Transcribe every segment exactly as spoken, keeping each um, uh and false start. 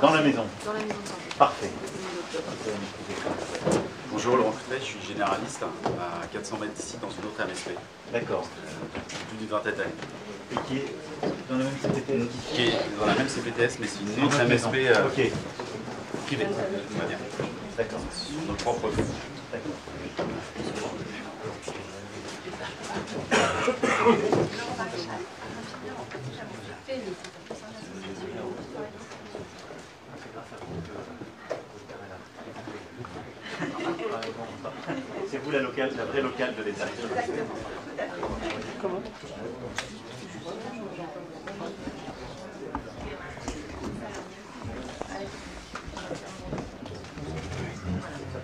Dans la maison. Dans la maison de santé. Parfait. Bonjour Laurent Fouquet, je suis généraliste à quatre cents mètres d'ici dans une autre M S P. D'accord. Plus d'une vingtaine d'années. Et qui est dans la même C P T S? Qui est dans la même C P T S, mais c'est une autre M S P euh, okay. privée, on va dire. D'accord. Sur nos propres fonds. D'accord. C'est vous la locale, la vraie locale de l'État. Comment ? Ça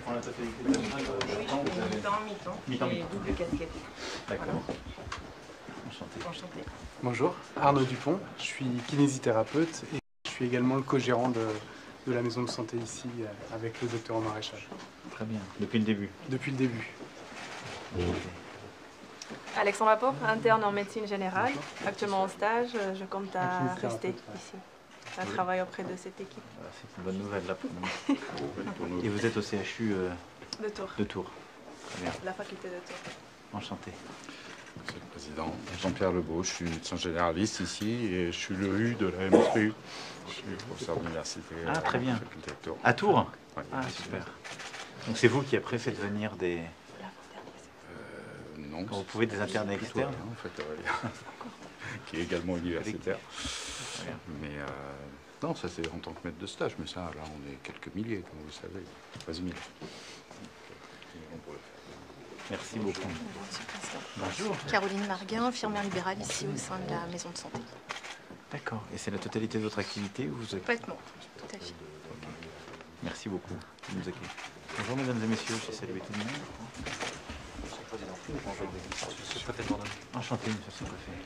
prend la totalité de la mi-temps, mi-temps, mi-temps, double casquette. D'accord. Enchanté. Enchanté. Bonjour, Arnaud Dupont, je suis kinésithérapeute et je suis également le co-gérant de... de la maison de santé ici, avec le docteur en maraîchage. Très bien. Depuis le début. Depuis le début. Alexandre Laporte, interne en médecine générale. Bonjour. Actuellement en stage, je compte à rester ici, à oui. travailler auprès de cette équipe. C'est une bonne nouvelle là pour nous. Et vous êtes au C H U euh... de Tours. De Tours. Très bien. La faculté de Tours. Enchanté. Monsieur le Président, Jean-Pierre Lebeau, je suis médecin généraliste ici et je suis le U de la M S P U. Je suis professeur d'université ah, à la faculté de Tours. À Tours ouais, ah, super. Donc c'est vous qui après faites venir des... Euh, non. Quand vous pouvez des internes et externes hein, en fait, euh, qui est également universitaire. Mais euh, non, ça c'est en tant que maître de stage, mais ça là on est quelques milliers, comme vous savez, treize mille. Merci beaucoup. Bonjour. Bonjour. Caroline Marguin, infirmière libérale ici au sein de la maison de santé. D'accord. Et c'est la totalité de votre activité ou vous avez... Complètement. Tout à fait. Merci beaucoup. Bonjour mesdames et messieurs, je salue tout le monde. Monsieur le Président. Bonjour. Monsieur le Préfet. Enchanté, monsieur le Préfet.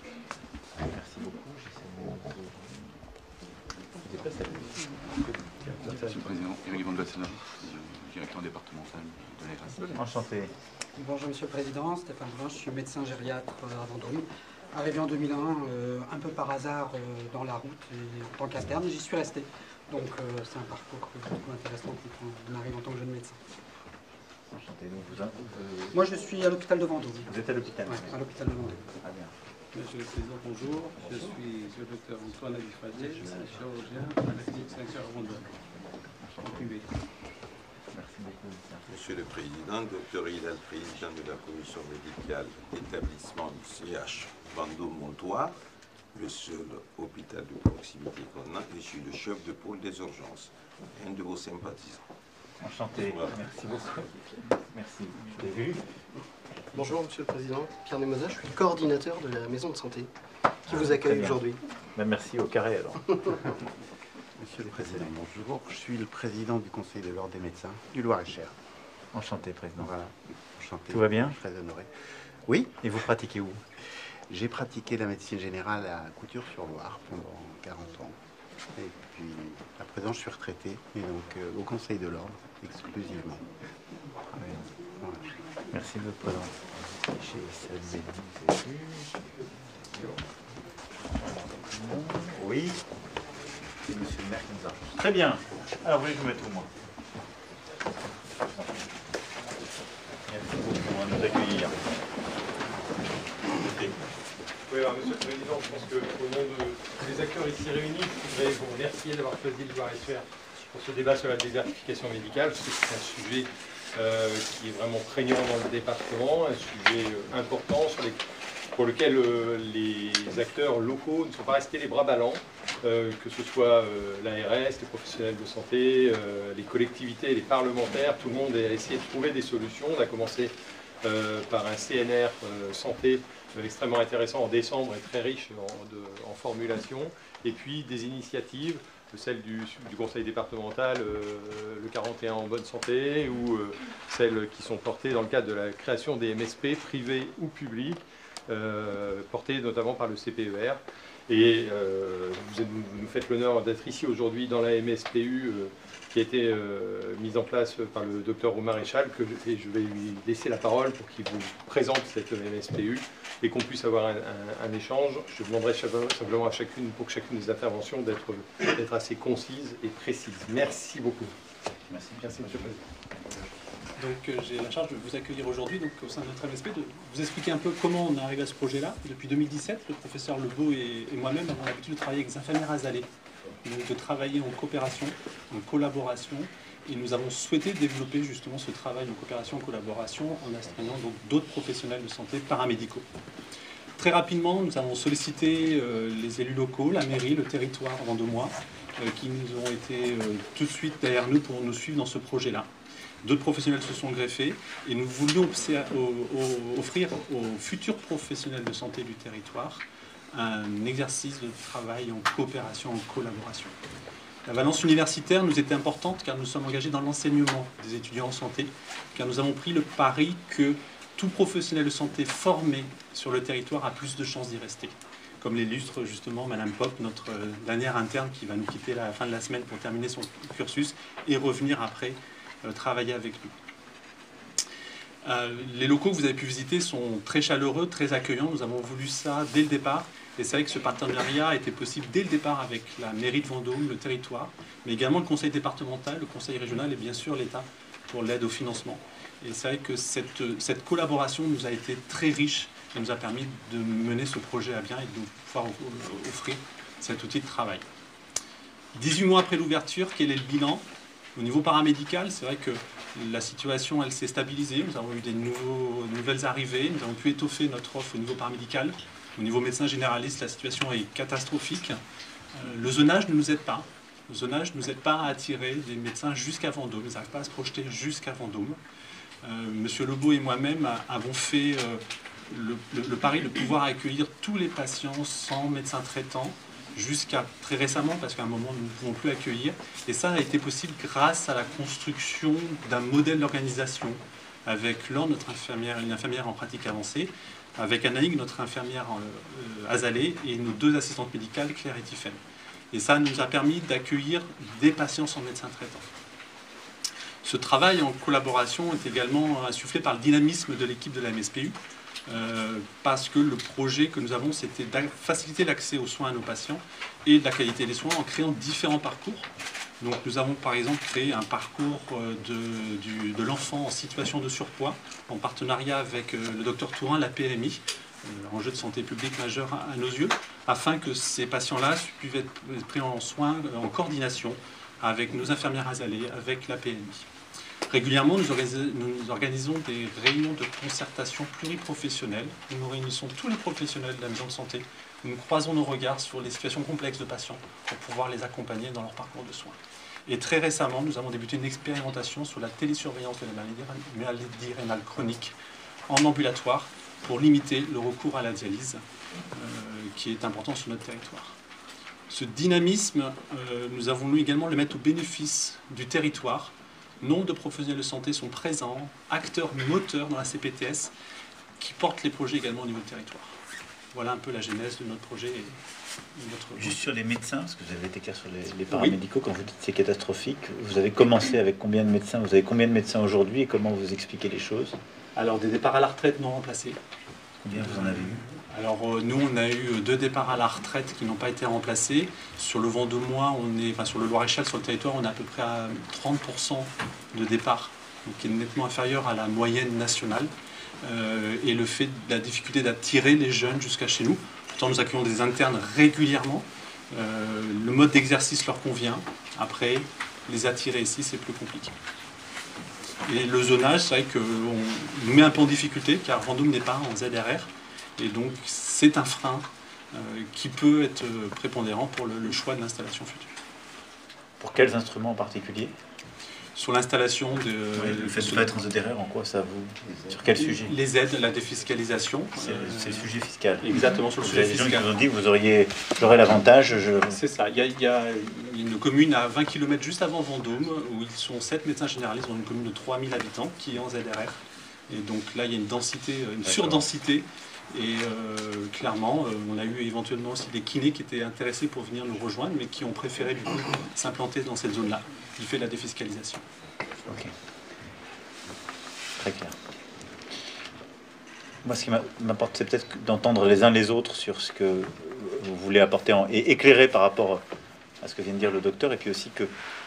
Merci beaucoup. Monsieur le Président, Éric Gervant, directeur départemental de l'A R S. Enchanté. Bonjour Monsieur le Président, Stéphane Blanche, je suis médecin gériatre à Vendôme. Arrivé en deux mille un, euh, un peu par hasard euh, dans la route, et en tant qu'interne, j'y suis resté. Donc euh, c'est un parcours beaucoup intéressant quand on arrive en tant que jeune médecin. Enchanté. Donc vous, avez... Moi je suis à l'hôpital de Vendôme. Vous êtes à l'hôpital? Oui, à l'hôpital de Vendôme. Ah, bien. Monsieur le Président, bonjour. Je suis le docteur Antoine Navifrazier, je suis chirurgien à la clinique Saint-Cyr à Vendôme. En privé. Monsieur le Président, Dr Hidal, président de la commission médicale d'établissement du C H Vendôme-Montois, le seul hôpital de proximité qu'on a, et je suis le chef de pôle des urgences, un de vos sympathisants. Enchanté, voilà. Merci beaucoup. Merci. Je t'ai vu. Bonjour Monsieur le Président, Pierre Nemoza, je suis coordinateur de la maison de santé qui vous accueille aujourd'hui. Ben, merci au carré alors. Monsieur le Président, bonjour. Je suis le président du Conseil de l'Ordre des médecins du Loir-et-Cher. Enchanté, Président. Voilà. Enchanté. Tout va bien? Très honoré. Oui. Et vous pratiquez où? J'ai pratiqué la médecine générale à Couture-sur-Loire pendant quarante ans. Et puis, à présent, je suis retraité. Et donc, euh, au Conseil de l'Ordre, exclusivement. Voilà. Merci de votre présence. Oui. Monsieur le maire qui nous arrange. Très bien. Alors, vous voulez que je mette au moins. Merci beaucoup de nous accueillir. Oui, alors, Monsieur le Président, je pense qu'au nom de, des acteurs ici réunis, je voudrais vous remercier d'avoir choisi le Loir-et-Cher pour ce débat sur la désertification médicale. Je sais que c'est un sujet euh, qui est vraiment prégnant dans le département, un sujet euh, important sur les, pour lequel euh, les acteurs locaux ne sont pas restés les bras ballants. Euh, que ce soit euh, l'A R S, les professionnels de santé, euh, les collectivités, les parlementaires, tout le monde a essayé de trouver des solutions. On a commencé euh, par un C N R euh, santé euh, extrêmement intéressant en décembre et très riche en, de, en formulation. Et puis des initiatives, celle du, du conseil départemental, euh, le quarante et un en bonne santé, ou euh, celles qui sont portées dans le cadre de la création des M S P privés ou publics, euh, portées notamment par le C P E R. Et euh, vous, êtes, vous nous faites l'honneur d'être ici aujourd'hui dans la M S P U euh, qui a été euh, mise en place par le docteur Maréchal, que, et je vais lui laisser la parole pour qu'il vous présente cette M S P U et qu'on puisse avoir un, un, un échange. Je demanderai simplement à chacune, pour chacune des interventions, d'être assez concise et précise. Merci beaucoup. Merci, merci monsieur le président. Donc euh, j'ai la charge de vous accueillir aujourd'hui au sein de notre M S P, de vous expliquer un peu comment on est arrivé à ce projet-là. Depuis deux mille dix-sept, le professeur Lebeau et, et moi-même avons l'habitude de travailler avec les infirmières Asalée, donc de travailler en coopération, en collaboration, et nous avons souhaité développer justement ce travail en coopération, en collaboration, en astreignant donc d'autres professionnels de santé paramédicaux. Très rapidement, nous avons sollicité euh, les élus locaux, la mairie, le territoire avant deux mois, euh, qui nous ont été euh, tout de suite derrière nous pour nous suivre dans ce projet-là. D'autres professionnels se sont greffés et nous voulions offrir aux futurs professionnels de santé du territoire un exercice de travail en coopération, en collaboration. La valence universitaire nous était importante car nous sommes engagés dans l'enseignement des étudiants en santé, car nous avons pris le pari que tout professionnel de santé formé sur le territoire a plus de chances d'y rester, comme l'illustre justement Madame Pop, notre dernière interne qui va nous quitter à la fin de la semaine pour terminer son cursus et revenir après travailler avec nous. Euh, les locaux que vous avez pu visiter sont très chaleureux, très accueillants. Nous avons voulu ça dès le départ. Et c'est vrai que ce partenariat était possible dès le départ avec la mairie de Vendôme, le territoire, mais également le conseil départemental, le conseil régional et bien sûr l'État pour l'aide au financement. Et c'est vrai que cette, cette collaboration nous a été très riche et nous a permis de mener ce projet à bien et de pouvoir offrir cet outil de travail. dix-huit mois après l'ouverture, quel est le bilan ? Au niveau paramédical, c'est vrai que la situation elle s'est stabilisée, nous avons eu des nouveaux, nouvelles arrivées, nous avons pu étoffer notre offre au niveau paramédical. Au niveau médecin généraliste, la situation est catastrophique. Euh, le zonage ne nous aide pas. Le zonage ne nous aide pas à attirer des médecins jusqu'à Vendôme, ils n'arrivent pas à se projeter jusqu'à Vendôme. Euh, Monsieur Lebeau et moi-même avons fait euh, le, le, le pari de pouvoir accueillir tous les patients sans médecin traitant, jusqu'à très récemment, parce qu'à un moment, nous ne pouvons plus accueillir. Et ça a été possible grâce à la construction d'un modèle d'organisation avec Laure, notre infirmière, une infirmière en pratique avancée, avec Anaïg, notre infirmière euh, Asalée, et nos deux assistantes médicales, Claire et Tiffaine. Et ça nous a permis d'accueillir des patients sans médecin traitant. Ce travail en collaboration est également insufflé par le dynamisme de l'équipe de la M S P U, Euh, parce que le projet que nous avons, c'était de faciliter l'accès aux soins à nos patients et de la qualité des soins en créant différents parcours. Donc nous avons par exemple créé un parcours de, de l'enfant en situation de surpoids en partenariat avec le docteur Tourin, la P M I, euh, enjeu de santé publique majeur à, à nos yeux, afin que ces patients-là puissent être pris en soins en coordination avec nos infirmières Asalées, avec la P M I. Régulièrement, nous organisons des réunions de concertation pluriprofessionnelle. Nous nous réunissons tous les professionnels de la maison de santé. Nous croisons nos regards sur les situations complexes de patients pour pouvoir les accompagner dans leur parcours de soins. Et très récemment, nous avons débuté une expérimentation sur la télésurveillance de la maladie rénale chronique en ambulatoire pour limiter le recours à la dialyse, euh, qui est important sur notre territoire. Ce dynamisme, euh, nous avons voulu également le mettre au bénéfice du territoire. Nombre de professionnels de santé sont présents, acteurs moteurs dans la C P T S, qui portent les projets également au niveau du territoire. Voilà un peu la genèse de notre projet. Et de notre... Juste sur les médecins, parce que vous avez été clair sur les, les paramédicaux, oui. Quand vous dites c'est catastrophique, vous avez commencé avec combien de médecins? Vous avez combien de médecins aujourd'hui et comment vous expliquez les choses? Alors des départs à la retraite non remplacés. Combien vous en avez eu? Alors nous on a eu deux départs à la retraite qui n'ont pas été remplacés. Sur le Vendômois, on est, enfin sur le Loir-et-Cher, sur le territoire, on est à peu près à trente pour cent de départs, donc qui est nettement inférieur à la moyenne nationale. Euh, et le fait de la difficulté d'attirer les jeunes jusqu'à chez nous. Pourtant nous accueillons des internes régulièrement. Euh, le mode d'exercice leur convient. Après, les attirer ici, c'est plus compliqué. Et le zonage, c'est vrai qu'on nous met un peu en difficulté, car Vendôme n'est pas en Z R R. Et donc, c'est un frein euh, qui peut être prépondérant pour le, le choix de l'installation future. Pour quels instruments en particulier? Sur l'installation de... Oui, le fait de ne pas être en Z R R, en quoi ça vous... Sur quel sujet? Les aides, la défiscalisation. C'est euh, le sujet fiscal. Exactement, sur le vous sujet fiscal. Des gens qui vous ont dit que vous auriez l'avantage. Je... C'est ça. Il y, a, il y a une commune à vingt kilomètres juste avant Vendôme, où ils sont sept médecins généralistes dans une commune de trois mille habitants qui est en Z R R. Et donc là, il y a une densité, une surdensité Et euh, clairement, euh, on a eu éventuellement aussi des kinés qui étaient intéressés pour venir nous rejoindre, mais qui ont préféré du coup s'implanter dans cette zone-là, qui fait la défiscalisation. Ok. Très clair. Moi, ce qui m'importe, c'est peut-être d'entendre les uns les autres sur ce que vous voulez apporter en, et éclairer par rapport à ce que vient de dire le docteur, et puis aussi que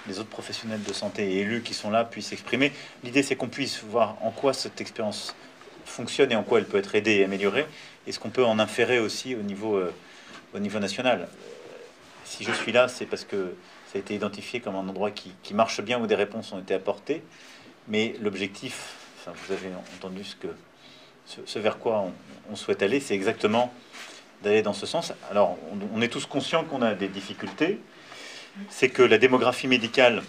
les autres professionnels de santé et élus qui sont là puissent s'exprimer. L'idée, c'est qu'on puisse voir en quoi cette expérience fonctionne et en quoi elle peut être aidée et améliorée, et ce qu'on peut en inférer aussi au niveau, euh, au niveau national. Si je suis là, c'est parce que ça a été identifié comme un endroit qui, qui marche bien, où des réponses ont été apportées, mais l'objectif, enfin, vous avez entendu ce, que, ce, ce vers quoi on, on souhaite aller, c'est exactement d'aller dans ce sens. Alors, on, on est tous conscients qu'on a des difficultés, c'est que la démographie médicale,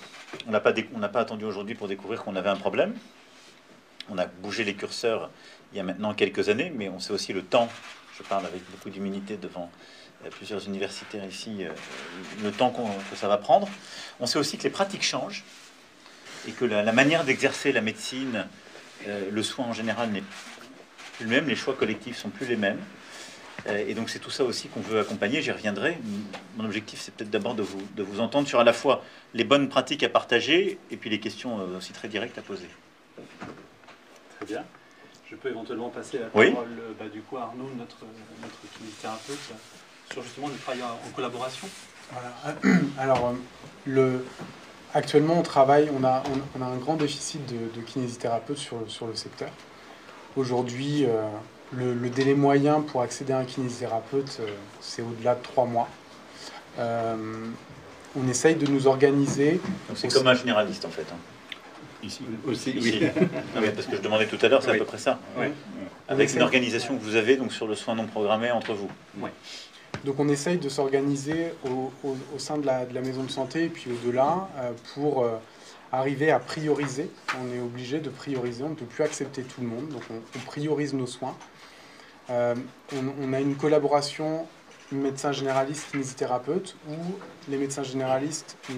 on n'a pas, pas attendu aujourd'hui pour découvrir qu'on avait un problème. On a bougé les curseurs il y a maintenant quelques années, mais on sait aussi le temps, je parle avec beaucoup d'humilité devant plusieurs universitaires ici, le temps qu'on, que ça va prendre. On sait aussi que les pratiques changent et que la, la manière d'exercer la médecine, euh, le soin en général n'est plus le même, les choix collectifs sont plus les mêmes. Euh, et donc c'est tout ça aussi qu'on veut accompagner, j'y reviendrai. Mon objectif, c'est peut-être d'abord de vous, de vous entendre sur à la fois les bonnes pratiques à partager et puis les questions aussi très directes à poser. Bien. Je peux éventuellement passer la parole, oui. bah, du coup, à Arnaud, notre, notre kinésithérapeute, sur justement le travail en collaboration. Voilà. Alors, le, actuellement, on travaille, on a, on a un grand déficit de, de kinésithérapeutes sur, sur le secteur. Aujourd'hui, euh, le, le délai moyen pour accéder à un kinésithérapeute, euh, c'est au-delà de trois mois. Euh, on essaye de nous organiser. C'est comme un généraliste, en fait. Hein. Ici. Aussi, Ici. Oui. Non, mais parce que je demandais tout à l'heure, c'est oui. à peu près ça. Oui. Avec une organisation que vous avez donc sur le soin non programmé entre vous. Oui. Donc on essaye de s'organiser au, au, au sein de la, de la maison de santé et puis au-delà euh, pour euh, arriver à prioriser. On est obligé de prioriser, on ne peut plus accepter tout le monde. Donc on, on priorise nos soins. Euh, on, on a une collaboration médecins généralistes kinésithérapeutes où les médecins généralistes nous,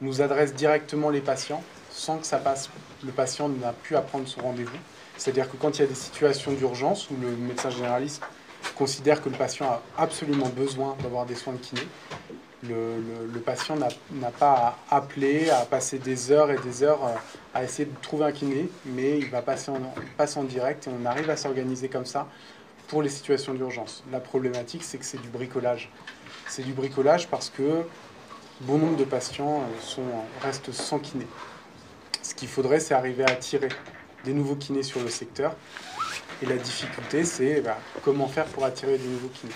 nous adressent directement les patients, sans que ça passe, le patient n'a pu apprendre son rendez-vous. C'est-à-dire que quand il y a des situations d'urgence où le médecin généraliste considère que le patient a absolument besoin d'avoir des soins de kiné, le, le, le patient n'a pas à appeler, à passer des heures et des heures à essayer de trouver un kiné, mais il va passer en, passe en direct et on arrive à s'organiser comme ça pour les situations d'urgence. La problématique, c'est que c'est du bricolage. C'est du bricolage parce que bon nombre de patients sont, restent sans kiné. Ce qu'il faudrait, c'est arriver à attirer des nouveaux kinés sur le secteur. Et la difficulté, c'est bah, comment faire pour attirer des nouveaux kinés.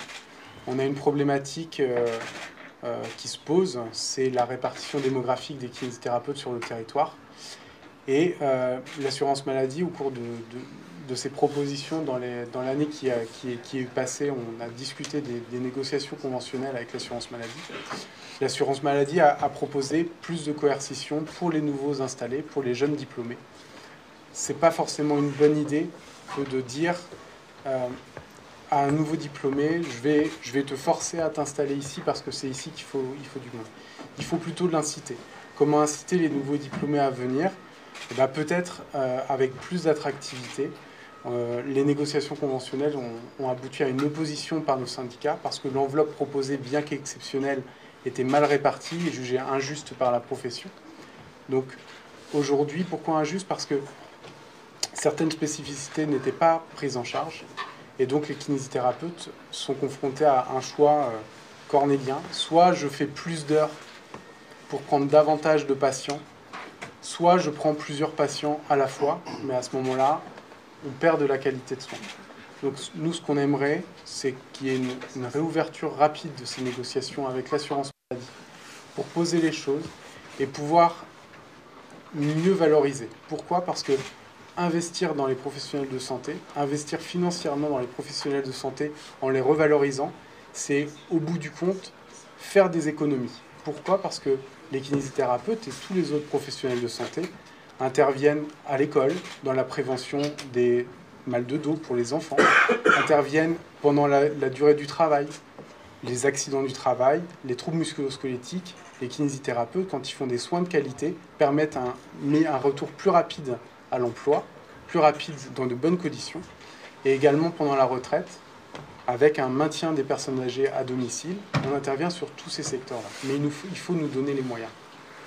On a une problématique euh, euh, qui se pose, c'est la répartition démographique des kinésithérapeutes sur le territoire. Et euh, l'assurance maladie, au cours de, de, de ces propositions, dans les, dans l'année qui, qui, qui est passée, on a discuté des, des négociations conventionnelles avec l'assurance maladie. L'assurance maladie a, a proposé plus de coercition pour les nouveaux installés, pour les jeunes diplômés. Ce n'est pas forcément une bonne idée que de dire euh, à un nouveau diplômé, je vais, je vais te forcer à t'installer ici parce que c'est ici qu'il faut, il faut du monde. Il faut plutôt l'inciter. Comment inciter les nouveaux diplômés à venir? Eh bien, peut-être euh, avec plus d'attractivité. Euh, les négociations conventionnelles ont, ont abouti à une opposition par nos syndicats parce que l'enveloppe proposée, bien qu'exceptionnelle, était mal réparti et jugé injuste par la profession. Donc aujourd'hui, pourquoi injuste? Parce que certaines spécificités n'étaient pas prises en charge et donc les kinésithérapeutes sont confrontés à un choix cornélien. Soit je fais plus d'heures pour prendre davantage de patients, soit je prends plusieurs patients à la fois, mais à ce moment-là, on perd de la qualité de soins. Donc nous, ce qu'on aimerait, c'est qu'il y ait une, une réouverture rapide de ces négociations avec l'assurance maladie pour poser les choses et pouvoir mieux valoriser. Pourquoi? Parce que investir dans les professionnels de santé, investir financièrement dans les professionnels de santé en les revalorisant, c'est au bout du compte faire des économies. Pourquoi? Parce que les kinésithérapeutes et tous les autres professionnels de santé interviennent à l'école dans la prévention des mal de dos pour les enfants, interviennent pendant la, la durée du travail, les accidents du travail, les troubles musculosquelettiques. Les kinésithérapeutes, quand ils font des soins de qualité, permettent un, un retour plus rapide à l'emploi, plus rapide dans de bonnes conditions. et également pendant la retraite, avec un maintien des personnes âgées à domicile. On intervient sur tous ces secteurs-là. Mais il, nous faut, il faut nous donner les moyens.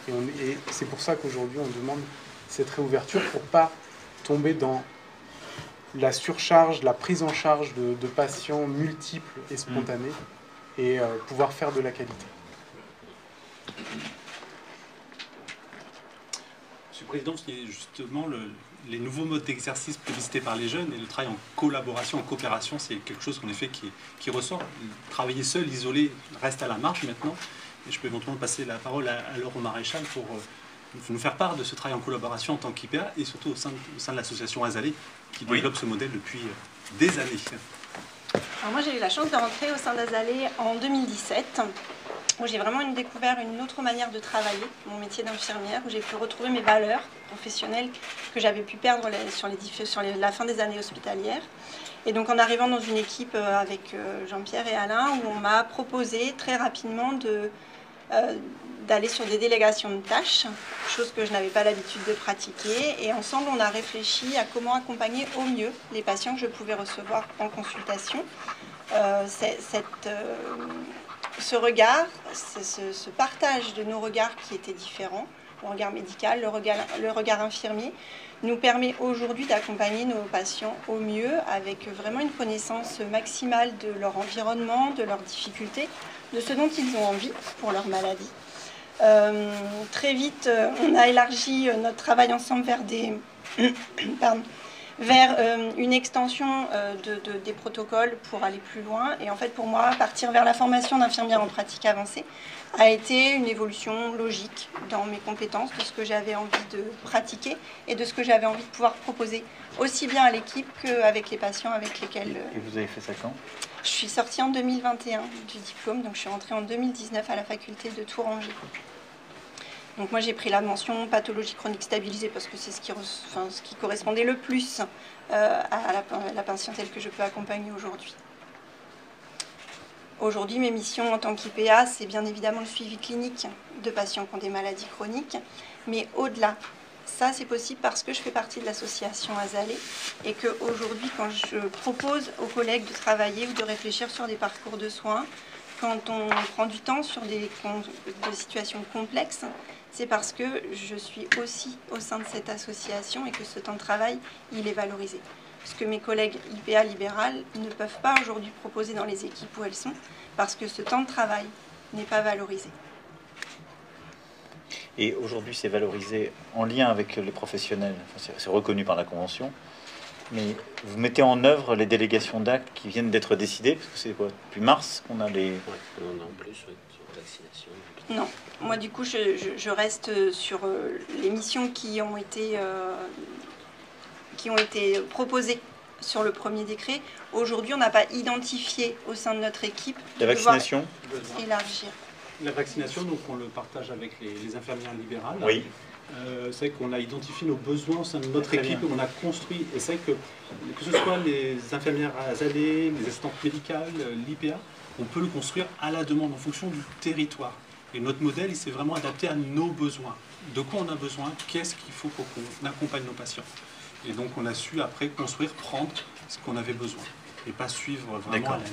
Et, et c'est pour ça qu'aujourd'hui, on demande cette réouverture pour ne pas tomber dans la surcharge, la prise en charge de, de patients multiples et spontanés et euh, pouvoir faire de la qualité. Monsieur le Président, c'est justement le, les nouveaux modes d'exercice plébiscités par les jeunes et le travail en collaboration, en coopération, c'est quelque chose en effet qui, qui ressort. Travailler seul, isolé, reste à la marge maintenant. Et je peux éventuellement passer la parole à, à Laurent Maréchal pour euh, nous faire part de ce travail en collaboration en tant qu'I P A et surtout au sein de, au sein de l'association Asalée qui développe oui. ce modèle depuis euh, des années. Alors moi j'ai eu la chance de rentrer au sein d'Asalée en deux mille dix-sept. Où j'ai vraiment une découvert une autre manière de travailler, mon métier d'infirmière, où j'ai pu retrouver mes valeurs professionnelles que j'avais pu perdre les, sur, les, sur les, la fin des années hospitalières. Et donc en arrivant dans une équipe avec Jean-Pierre et Alain, où on m'a proposé très rapidement de, euh, d'aller sur des délégations de tâches, chose que je n'avais pas l'habitude de pratiquer. Et ensemble, on a réfléchi à comment accompagner au mieux les patients que je pouvais recevoir en consultation. Euh, cette... Euh, Ce regard, ce, ce, ce partage de nos regards qui étaient différents, le regard médical, le regard, le regard infirmier, nous permet aujourd'hui d'accompagner nos patients au mieux avec vraiment une connaissance maximale de leur environnement, de leurs difficultés, de ce dont ils ont envie pour leur maladie. Euh, très vite, on a élargi notre travail ensemble vers des... Pardon. vers euh, une extension euh, de, de, des protocoles pour aller plus loin. Et en fait, pour moi, partir vers la formation d'infirmière en pratique avancée a été une évolution logique dans mes compétences, de ce que j'avais envie de pratiquer et de ce que j'avais envie de pouvoir proposer aussi bien à l'équipe qu'avec les patients avec lesquels... Euh, et vous avez fait ça quand? Je suis sortie en deux mille vingt et un du diplôme, donc je suis rentrée en deux mille dix-neuf à la faculté de Tourangis. Donc moi j'ai pris la mention pathologie chronique stabilisée parce que c'est ce qui, enfin, ce qui correspondait le plus euh, à, la, à la patientèle que je peux accompagner aujourd'hui. Aujourd'hui mes missions en tant qu'I P A, c'est bien évidemment le suivi clinique de patients qui ont des maladies chroniques, mais au-delà, ça c'est possible parce que je fais partie de l'association Asalée et qu'aujourd'hui quand je propose aux collègues de travailler ou de réfléchir sur des parcours de soins, quand on prend du temps sur des, des situations complexes, c'est parce que je suis aussi au sein de cette association et que ce temps de travail, il est valorisé. Ce que mes collègues I P A libérales ne peuvent pas aujourd'hui proposer dans les équipes où elles sont, parce que ce temps de travail n'est pas valorisé. Et aujourd'hui, c'est valorisé en lien avec les professionnels, enfin, c'est reconnu par la Convention, mais vous mettez en œuvre les délégations d'actes qui viennent d'être décidées, parce que c'est quoi? Depuis mars qu'on a les... Oui, on en a en plus sur la vaccination. Non, moi du coup je, je, je reste sur euh, les missions qui ont été, euh, qui ont été proposées sur le premier décret. Aujourd'hui on n'a pas identifié au sein de notre équipe la vaccination élargir. La vaccination, donc on le partage avec les, les infirmières libérales. Oui. Euh, c'est qu'on a identifié nos besoins au sein de notre équipe, on a construit, et c'est que que ce soit les infirmières Asalée, les assistantes médicales, l'I P A, on peut le construire à la demande en fonction du territoire. Et notre modèle, il s'est vraiment adapté à nos besoins. De quoi on a besoin? Qu'est-ce qu'il faut pour qu'on accompagne nos patients? Et donc on a su après construire, prendre ce qu'on avait besoin et pas suivre vraiment à la,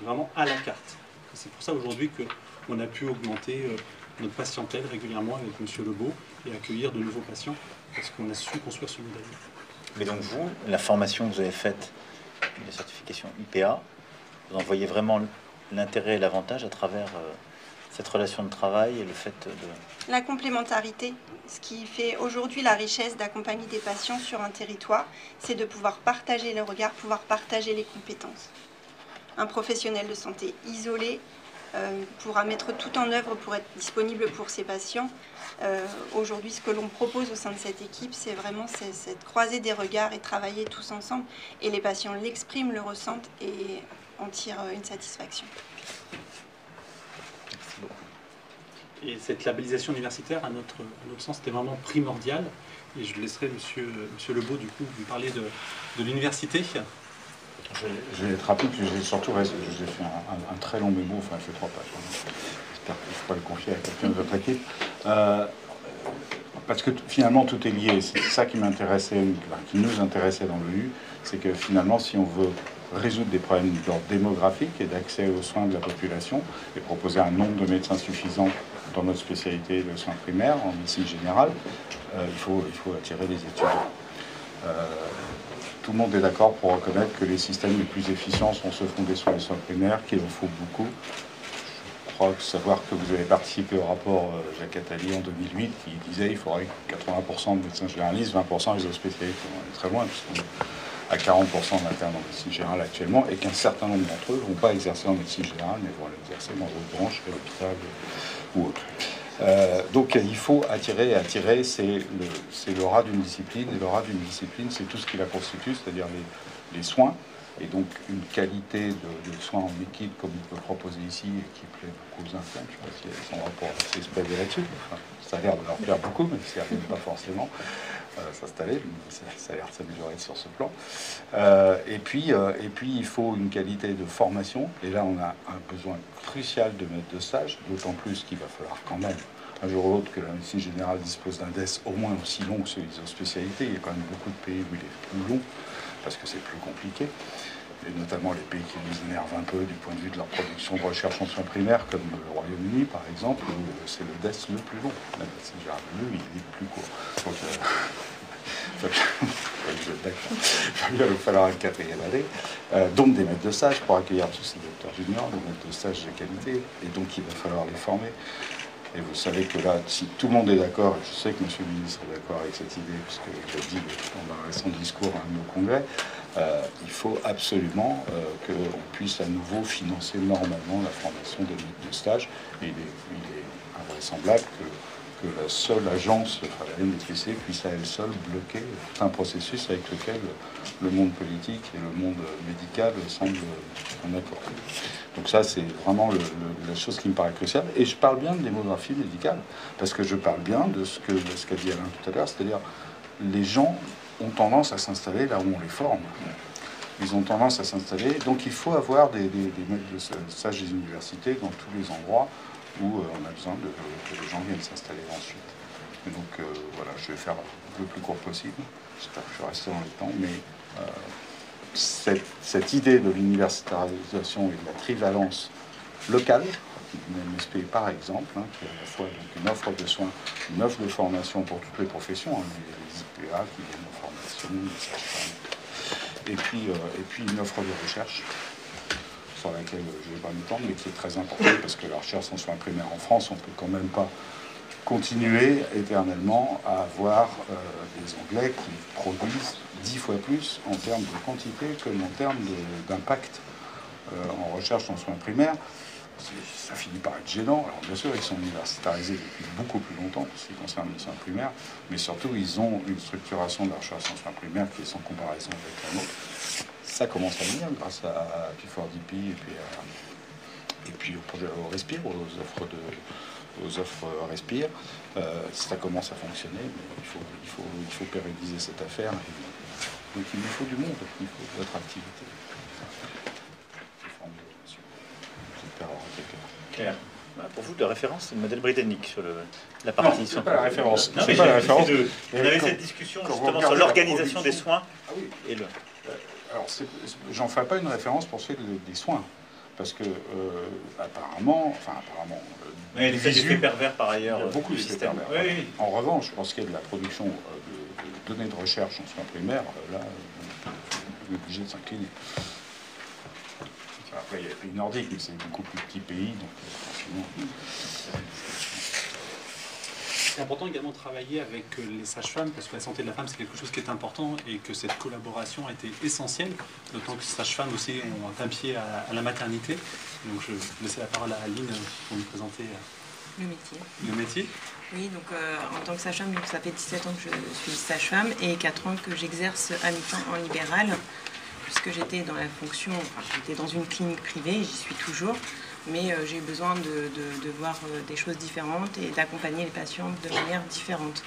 vraiment à la carte. C'est pour ça aujourd'hui qu'on a pu augmenter euh, notre patientèle régulièrement avec Monsieur Lebeau et accueillir de nouveaux patients parce qu'on a su construire ce modèle. Mais donc vous, la formation que vous avez faite, la certification I P A, vous en voyez vraiment l'intérêt et l'avantage à travers euh, cette relation de travail et le fait de... La complémentarité, ce qui fait aujourd'hui la richesse d'accompagner des patients sur un territoire, c'est de pouvoir partager les regards, pouvoir partager les compétences. Un professionnel de santé isolé, Euh, pourra mettre tout en œuvre pour être disponible pour ses patients. Euh, Aujourd'hui, ce que l'on propose au sein de cette équipe, c'est vraiment cette croisée des regards et travailler tous ensemble. Et les patients l'expriment, le ressentent et en tirent une satisfaction. Merci beaucoup. Et cette labellisation universitaire, à notre, à notre sens, c'était vraiment primordial. Et je laisserai Monsieur, Monsieur Lebeau, du coup, vous parler de, de l'université. Je, je vais être rapide, j'ai surtout j'ai fait un, un, un très long mémo, enfin je fais trois pages. Hein. J'espère qu'il ne faut pas le confier à quelqu'un de votre équipe. Euh, parce que finalement tout est lié. C'est ça qui m'intéressait, qui nous intéressait dans l'O N U, c'est que finalement, si on veut résoudre des problèmes d'ordre démographique et d'accès aux soins de la population et proposer un nombre de médecins suffisant dans notre spécialité de soins primaires, en médecine générale, euh, il, faut, il faut attirer les étudiants. Euh, tout le monde est d'accord pour reconnaître que les systèmes les plus efficients sont ceux fondés sur les soins primaires, qu'il en faut beaucoup. Je crois savoir que vous avez participé au rapport euh, Jacques Attali en deux mille huit qui disait qu'il faudrait quatre-vingts pour cent de médecins généralistes, vingt pour cent des autres spécialistes. On est très loin, puisqu'on est à quarante pour cent d'internes en médecine générale actuellement, et qu'un certain nombre d'entre eux ne vont pas exercer en médecine générale, mais vont l'exercer dans d'autres branches, à l'hôpital ou autre. Euh, donc il faut attirer, et attirer, c'est le l'aura d'une discipline, et l'aura d'une discipline, c'est tout ce qui la constitue, c'est-à-dire les, les soins, et donc une qualité de, de soins en équipe, comme on peut proposer ici, et qui plaît beaucoup aux internes. Je ne sais pas si elles sont rapport à s'installer là-dessus, enfin, ça a l'air de leur plaire beaucoup, mais ça n'arrive pas forcément euh, s'installer, ça, ça a l'air de s'améliorer sur ce plan. Euh, et, puis, euh, et puis il faut une qualité de formation, et là on a un besoin crucial de maîtres de stage, d'autant plus qu'il va falloir quand même un jour ou l'autre que la médecine générale dispose d'un D E S au moins aussi long que ceux des autres spécialités. Il y a quand même beaucoup de pays où il est plus long, parce que c'est plus compliqué, et notamment les pays qui nous énervent un peu du point de vue de leur production de recherche en soins primaires, comme le Royaume-Uni par exemple, où c'est le D E S le plus long. La médecine générale, lui, il est plus court. Donc, euh... il va nous falloir une quatrième année, euh, donc des maîtres de stage pour accueillir tous ces docteurs juniors, des maîtres de stage de qualité, et donc il va falloir les former. Et vous savez que là, si tout le monde est d'accord, je sais que monsieur le ministre est d'accord avec cette idée, puisqu'il l'a dit dans son discours à un de nos congrès, euh, il faut absolument euh, qu'on puisse à nouveau financer normalement la formation des maîtres de stage. Et il est, il est invraisemblable que, que la seule agence, enfin la M S P, puisse à elle seule bloquer un processus avec lequel le monde politique et le monde médical semblent en accord. Donc ça, c'est vraiment le, le, la chose qui me paraît cruciale. Et je parle bien de démographie médicale, parce que je parle bien de ce qu'a ce qu'a dit Alain tout à l'heure, c'est-à-dire les gens ont tendance à s'installer là où on les forme. Ils ont tendance à s'installer. Donc il faut avoir des, des, des maîtres de stage des universités dans tous les endroits où euh, on a besoin de, de, que les gens viennent s'installer ensuite. Et donc euh, voilà, je vais faire le plus court possible. J'espère que je vais rester dans le temps, mais... Euh, Cette, cette idée de l'universitarisation et de la trivalence locale, une M S P par exemple, hein, qui est à la fois donc, une offre de soins, une offre de formation pour toutes les professions, hein, les I P A qui viennent en formation, et puis, euh, et puis une offre de recherche, sur laquelle je n'ai pas le temps, mais qui est très importante, parce que la recherche en soins primaires en France, on ne peut quand même pas continuer éternellement à avoir euh, des Anglais qui produisent dix fois plus en termes de quantité que en termes d'impact euh, en recherche en soins primaires. Ça finit par être gênant. Alors bien sûr, ils sont universitarisés depuis beaucoup plus longtemps en ce qui concerne les soins primaires, mais surtout, ils ont une structuration de la recherche en soins primaires qui est sans comparaison avec la nôtre. Ça commence à venir grâce à, à P quatre D P et puis, à, et puis au projet au Respire, aux offres de... aux offres Respire, euh, ça commence à fonctionner, mais il faut, il faut, il faut pérenniser cette affaire. Donc il nous faut du monde, il faut d'autres activités. Claire. Bah, pour vous, la référence, c'est le modèle britannique sur le, la partie. Non, c'est pas la référence. Non, mais pas la référence. De, on avait cette discussion justement sur l'organisation des soins. Ah oui. Et le... Alors, j'en ferai pas une référence pour ceux des soins, parce que euh, apparemment, enfin apparemment. Mais les effets pervers par ailleurs. Il y a beaucoup d'effets pervers. Oui, oui. En revanche, en ce qui est de la production de, de données de recherche en soins primaires, là, on est obligé de s'incliner. Après, il y a les pays nordiques, mais c'est beaucoup plus petits pays. Donc, c'est important également de travailler avec les sages-femmes, parce que la santé de la femme, c'est quelque chose qui est important et que cette collaboration a été essentielle, d'autant que les sages-femmes aussi ont un pied à la maternité. Donc je vais laisser la parole à Aline pour nous présenter le métier. Le métier. Oui, donc euh, en tant que sage-femme, ça fait dix-sept ans que je suis sage-femme et quatre ans que j'exerce à mi-temps en libéral, puisque j'étais dans la fonction, enfin, j'étais dans une clinique privée, j'y suis toujours. Mais euh, j'ai eu besoin de, de, de voir euh, des choses différentes et d'accompagner les patientes de manière différente.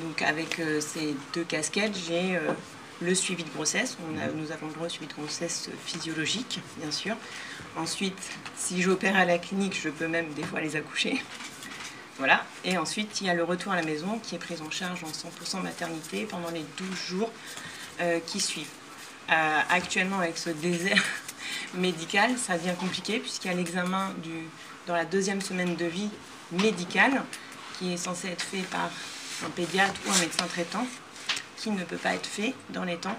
Donc avec euh, ces deux casquettes, j'ai euh, le suivi de grossesse. On a, nous avons le droit au suivi de grossesse physiologique, bien sûr. Ensuite, si j'opère à la clinique, je peux même des fois les accoucher. Voilà. Et ensuite, il y a le retour à la maison qui est pris en charge en cent pour cent maternité pendant les douze jours euh, qui suivent. Euh, actuellement, avec ce désert médical, ça devient compliqué puisqu'il y a l'examen du, dans la deuxième semaine de vie médicale qui est censé être fait par un pédiatre ou un médecin traitant qui ne peut pas être fait dans les temps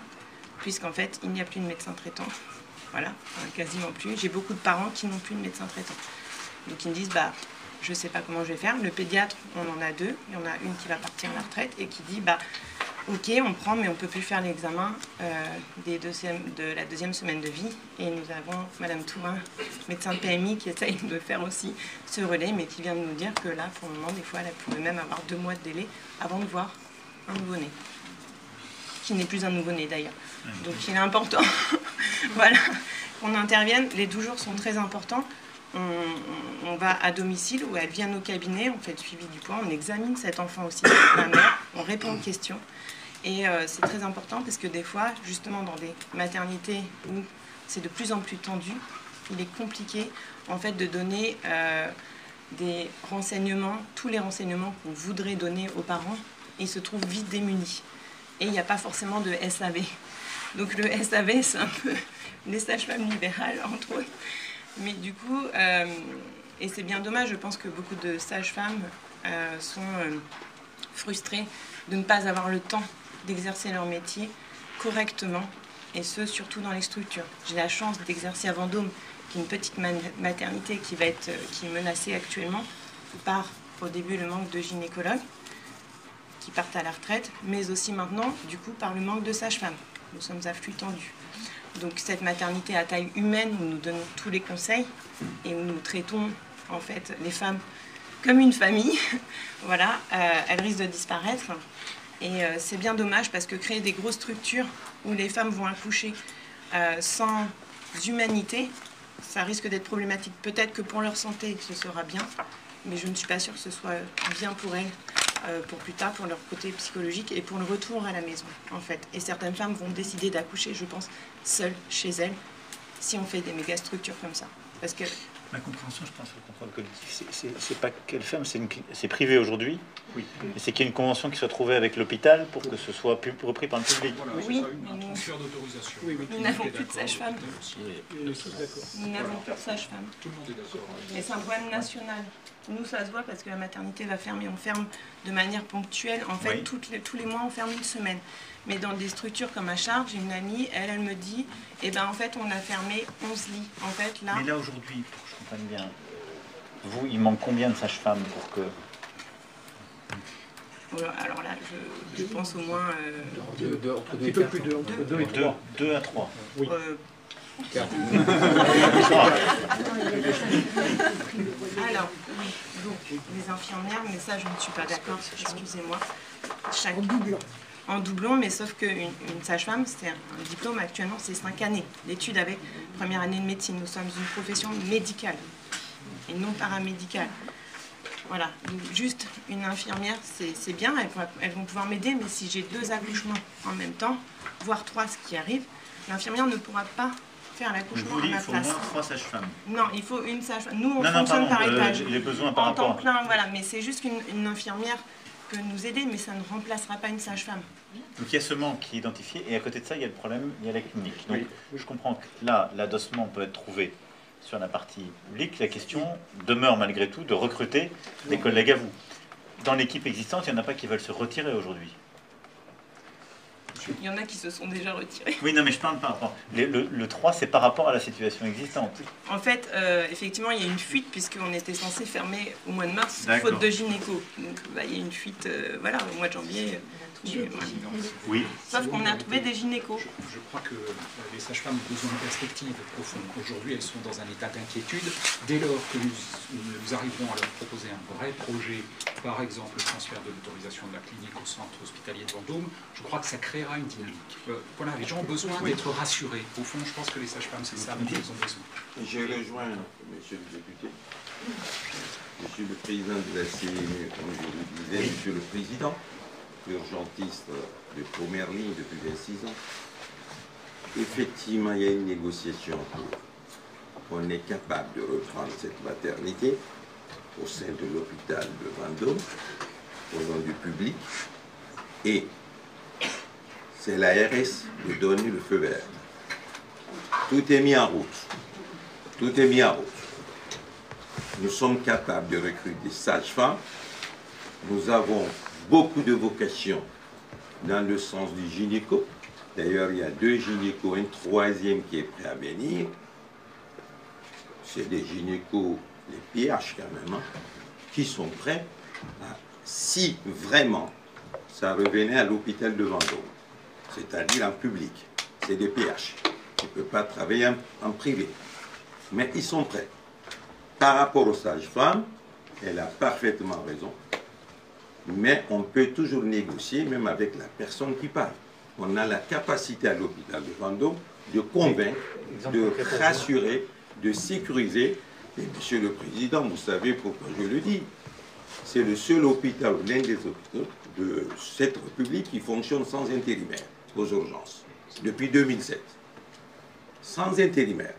puisqu'en fait, il n'y a plus de médecin traitant. Voilà, enfin, quasiment plus. J'ai beaucoup de parents qui n'ont plus de médecin traitant. Donc ils me disent, bah, je ne sais pas comment je vais faire. Le pédiatre, on en a deux. Il y en a une qui va partir à la retraite et qui dit, bah, ok, on prend, mais on ne peut plus faire l'examen euh, des deux, de la deuxième semaine de vie. Et nous avons Madame Tourin, médecin de P M I, qui essaye de faire aussi ce relais, mais qui vient de nous dire que là, pour le moment, des fois, elle pourrait même avoir deux mois de délai avant de voir un nouveau-né. Qui n'est plus un nouveau-né, d'ailleurs. Donc il est important voilà, qu'on intervienne. Les douze jours sont très importants. On, on, on va à domicile ou elle vient au cabinet, on fait le suivi du point, on examine cet enfant aussi, la mère, on répond aux questions. Et euh, c'est très important parce que des fois, justement dans des maternités où c'est de plus en plus tendu, il est compliqué en fait de donner euh, des renseignements, tous les renseignements qu'on voudrait donner aux parents, et ils se trouvent vite démunis. Et il n'y a pas forcément de S A V. Donc le S A V, c'est un peu les sages-femmes libérales, entre autres. Mais du coup, euh, et c'est bien dommage, je pense que beaucoup de sages-femmes euh, sont euh, frustrées de ne pas avoir le temps d'exercer leur métier correctement, et ce, surtout dans les structures. J'ai la chance d'exercer à Vendôme, qui est une petite maternité qui, va être, qui est menacée actuellement par, au début, le manque de gynécologues qui partent à la retraite, mais aussi maintenant, du coup, par le manque de sages-femmes. Nous sommes à flux tendu. Donc cette maternité à taille humaine où nous donnons tous les conseils et où nous traitons en fait les femmes comme une famille, voilà, euh, elle risque de disparaître. Et euh, c'est bien dommage parce que créer des grosses structures où les femmes vont accoucher euh, sans humanité, ça risque d'être problématique. Peut-être que pour leur santé ce sera bien, mais je ne suis pas sûre que ce soit bien pour elles. Euh, pour plus tard, pour leur côté psychologique et pour le retour à la maison, en fait. Et certaines femmes vont décider d'accoucher, je pense, seules, chez elles, si on fait des méga structures comme ça. Parce que... Ma compréhension, je pense, le contrôle collectif, c'est pas quelle femme, c'est une... privé aujourd'hui. Oui. C'est qu'il y ait une convention qui soit trouvée avec l'hôpital pour que ce soit plus repris par le public. Voilà, oui, ça, une, un transfert d'autorisation. Oui, nous n'avons plus de sage-femme. Nous n'avons plus de sage-femme. Tout le monde est d'accord. Et c'est un problème national. Nous, ça se voit parce que la maternité va fermer. On ferme de manière ponctuelle. En fait, oui. toutes les, tous les mois, on ferme une semaine. Mais dans des structures comme à Charge, une amie, elle, elle me dit, eh ben en fait, on a fermé onze lits. En fait, là... Mais là, aujourd'hui, pour que je comprenne bien, vous, il manque combien de sages-femmes pour que... Alors là, je, je pense au moins... Euh, deux, deux, un petit peu plus de deux, deux, deux à trois. Oui. Euh, Alors, oui, donc, les infirmières, mais ça, je ne suis pas d'accord, excusez-moi. Chaque... En doublon. En doublon, mais sauf qu'une une, sage-femme, c'est un diplôme actuellement, c'est cinq années. L'étude avec première année de médecine. Nous sommes une profession médicale et non paramédicale. Voilà, donc juste une infirmière, c'est bien, elles, elles vont pouvoir m'aider, mais si j'ai deux accouchements en même temps, voire trois, ce qui arrive, l'infirmière ne pourra pas faire l'accouchement à ma place. Il faut au moins trois sages-femmes. Non, il faut une sage-femme. Nous, on non, fonctionne non, pardon, par étage. Euh, les besoins par en rapport. En temps plein, voilà, mais c'est juste qu'une une infirmière peut nous aider, mais ça ne remplacera pas une sage-femme. Donc il y a ce manque qui est identifié, et à côté de ça, il y a le problème, il y a la clinique. Donc oui. Je comprends que là, l'adossement peut être trouvé sur la partie publique, la question demeure malgré tout de recruter des collègues à vous. Dans l'équipe existante, il n'y en a pas qui veulent se retirer aujourd'hui. Il y en a qui se sont déjà retirés. Oui, non, mais je parle par rapport. Le, le, le trois, c'est par rapport à la situation existante. En fait, euh, effectivement, il y a une fuite, puisqu'on était censé fermer au mois de mars, faute de gynéco. Donc, bah, il y a une fuite, euh, voilà, au mois de janvier. Du, ouais. Oui. Sauf qu'on a trouvé des gynécos. Je, je crois que les sages-femmes ont besoin de perspectives profondes. Aujourd'hui, elles sont dans un état d'inquiétude. Dès lors que nous, nous arriverons à leur proposer un vrai projet, par exemple le transfert de l'autorisation de la clinique au centre hospitalier de Vendôme, je crois que ça créera une dynamique. Euh, voilà, les gens ont besoin oui. d'être rassurés. Au fond, je pense que les sages-femmes, c'est ça, mais elles ont besoin. J'ai rejoint, monsieur le député, monsieur le président de la C M E, comme je vous disais, oui. monsieur le président, urgentiste de première ligne depuis vingt-six ans. Effectivement, il y a une négociation. On est capable de reprendre cette maternité au sein de l'hôpital de Vendôme, au nom du public, et c'est l'A R S de donner le feu vert. Tout est mis en route. Tout est mis en route. Nous sommes capables de recruter sages-femmes. Nous avons beaucoup de vocations dans le sens du gynéco. D'ailleurs, il y a deux gynécos, un troisième qui est prêt à venir. C'est des gynécos, les P H quand même, hein, qui sont prêts à, si vraiment ça revenait à l'hôpital de Vendôme, c'est-à-dire en public. C'est des P H. Ils ne peuvent pas travailler en, en privé. Mais ils sont prêts. Par rapport aux sages-femmes, elle a parfaitement raison. Mais on peut toujours négocier, même avec la personne qui parle. On a la capacité à l'hôpital de Vendôme de convaincre, de rassurer, de sécuriser. Et Monsieur le Président, vous savez pourquoi je le dis. C'est le seul hôpital, ou l'un des hôpitaux de cette République qui fonctionne sans intérimaire aux urgences, depuis deux mille sept. Sans intérimaire.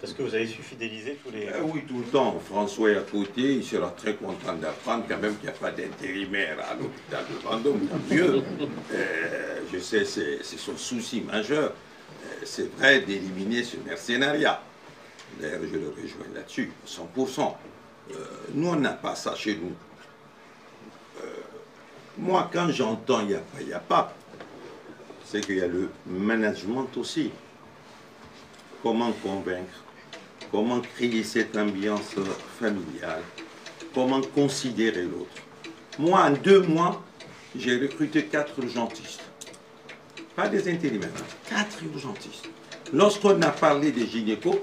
Parce que vous avez su fidéliser tous les... Ben oui, tout le temps. François est à côté, il sera très content d'apprendre quand même qu'il n'y a pas d'intérimaire à l'hôpital de Vendôme, tant mieux. Euh, je sais, c'est son souci majeur. Euh, c'est vrai d'éliminer ce mercenariat. D'ailleurs, je le rejoins là-dessus, cent pour cent. Euh, nous, on n'a pas ça chez nous. Euh, moi, quand j'entends il n'y a pas, il n'y a pas, c'est qu'il y a le management aussi. Comment convaincre? Comment créer cette ambiance familiale? Comment considérer l'autre? Moi, en deux mois, j'ai recruté quatre urgentistes. Pas des intérimaires, quatre urgentistes. Lorsqu'on a parlé des gynécos,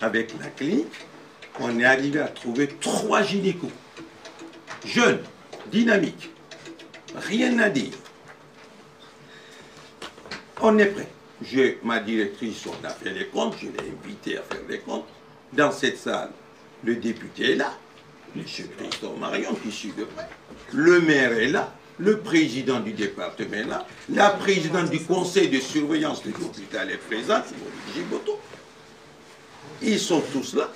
avec la clinique, on est arrivé à trouver trois gynécos. Jeunes, dynamiques, rien à dire. On est prêt. J'ai ma directrice, on a fait les comptes, je l'ai invitée à faire les comptes. Dans cette salle, le député est là, M. Christophe Marion qui suit de près, le maire est là, le président du département est là, la présidente du conseil de surveillance de l'hôpital est présente, André Gibotto. Ils sont tous là.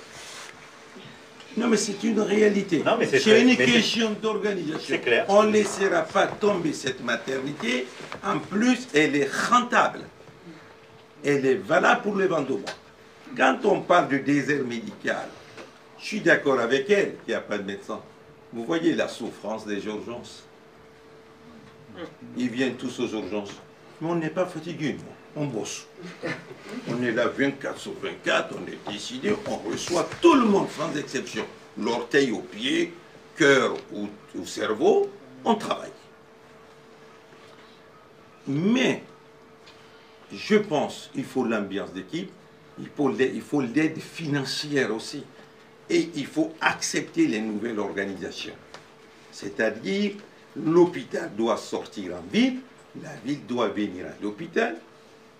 Non mais c'est une réalité, c'est une question d'organisation. On ne laissera pas tomber cette maternité, en plus elle est rentable. Elle est valable pour les Vendômois. Quand on parle de désert médical, je suis d'accord avec elle qu'il n'y a pas de médecin. Vous voyez la souffrance des urgences. Ils viennent tous aux urgences. Mais on n'est pas fatigué, on bosse. On est là vingt-quatre sur vingt-quatre, on est décidé, on reçoit tout le monde sans exception. L'orteil au pied, cœur ou, ou cerveau, on travaille. Mais... je pense qu'il faut l'ambiance d'équipe, il faut l'aide financière aussi. Et il faut accepter les nouvelles organisations. C'est-à-dire, l'hôpital doit sortir en ville, la ville doit venir à l'hôpital,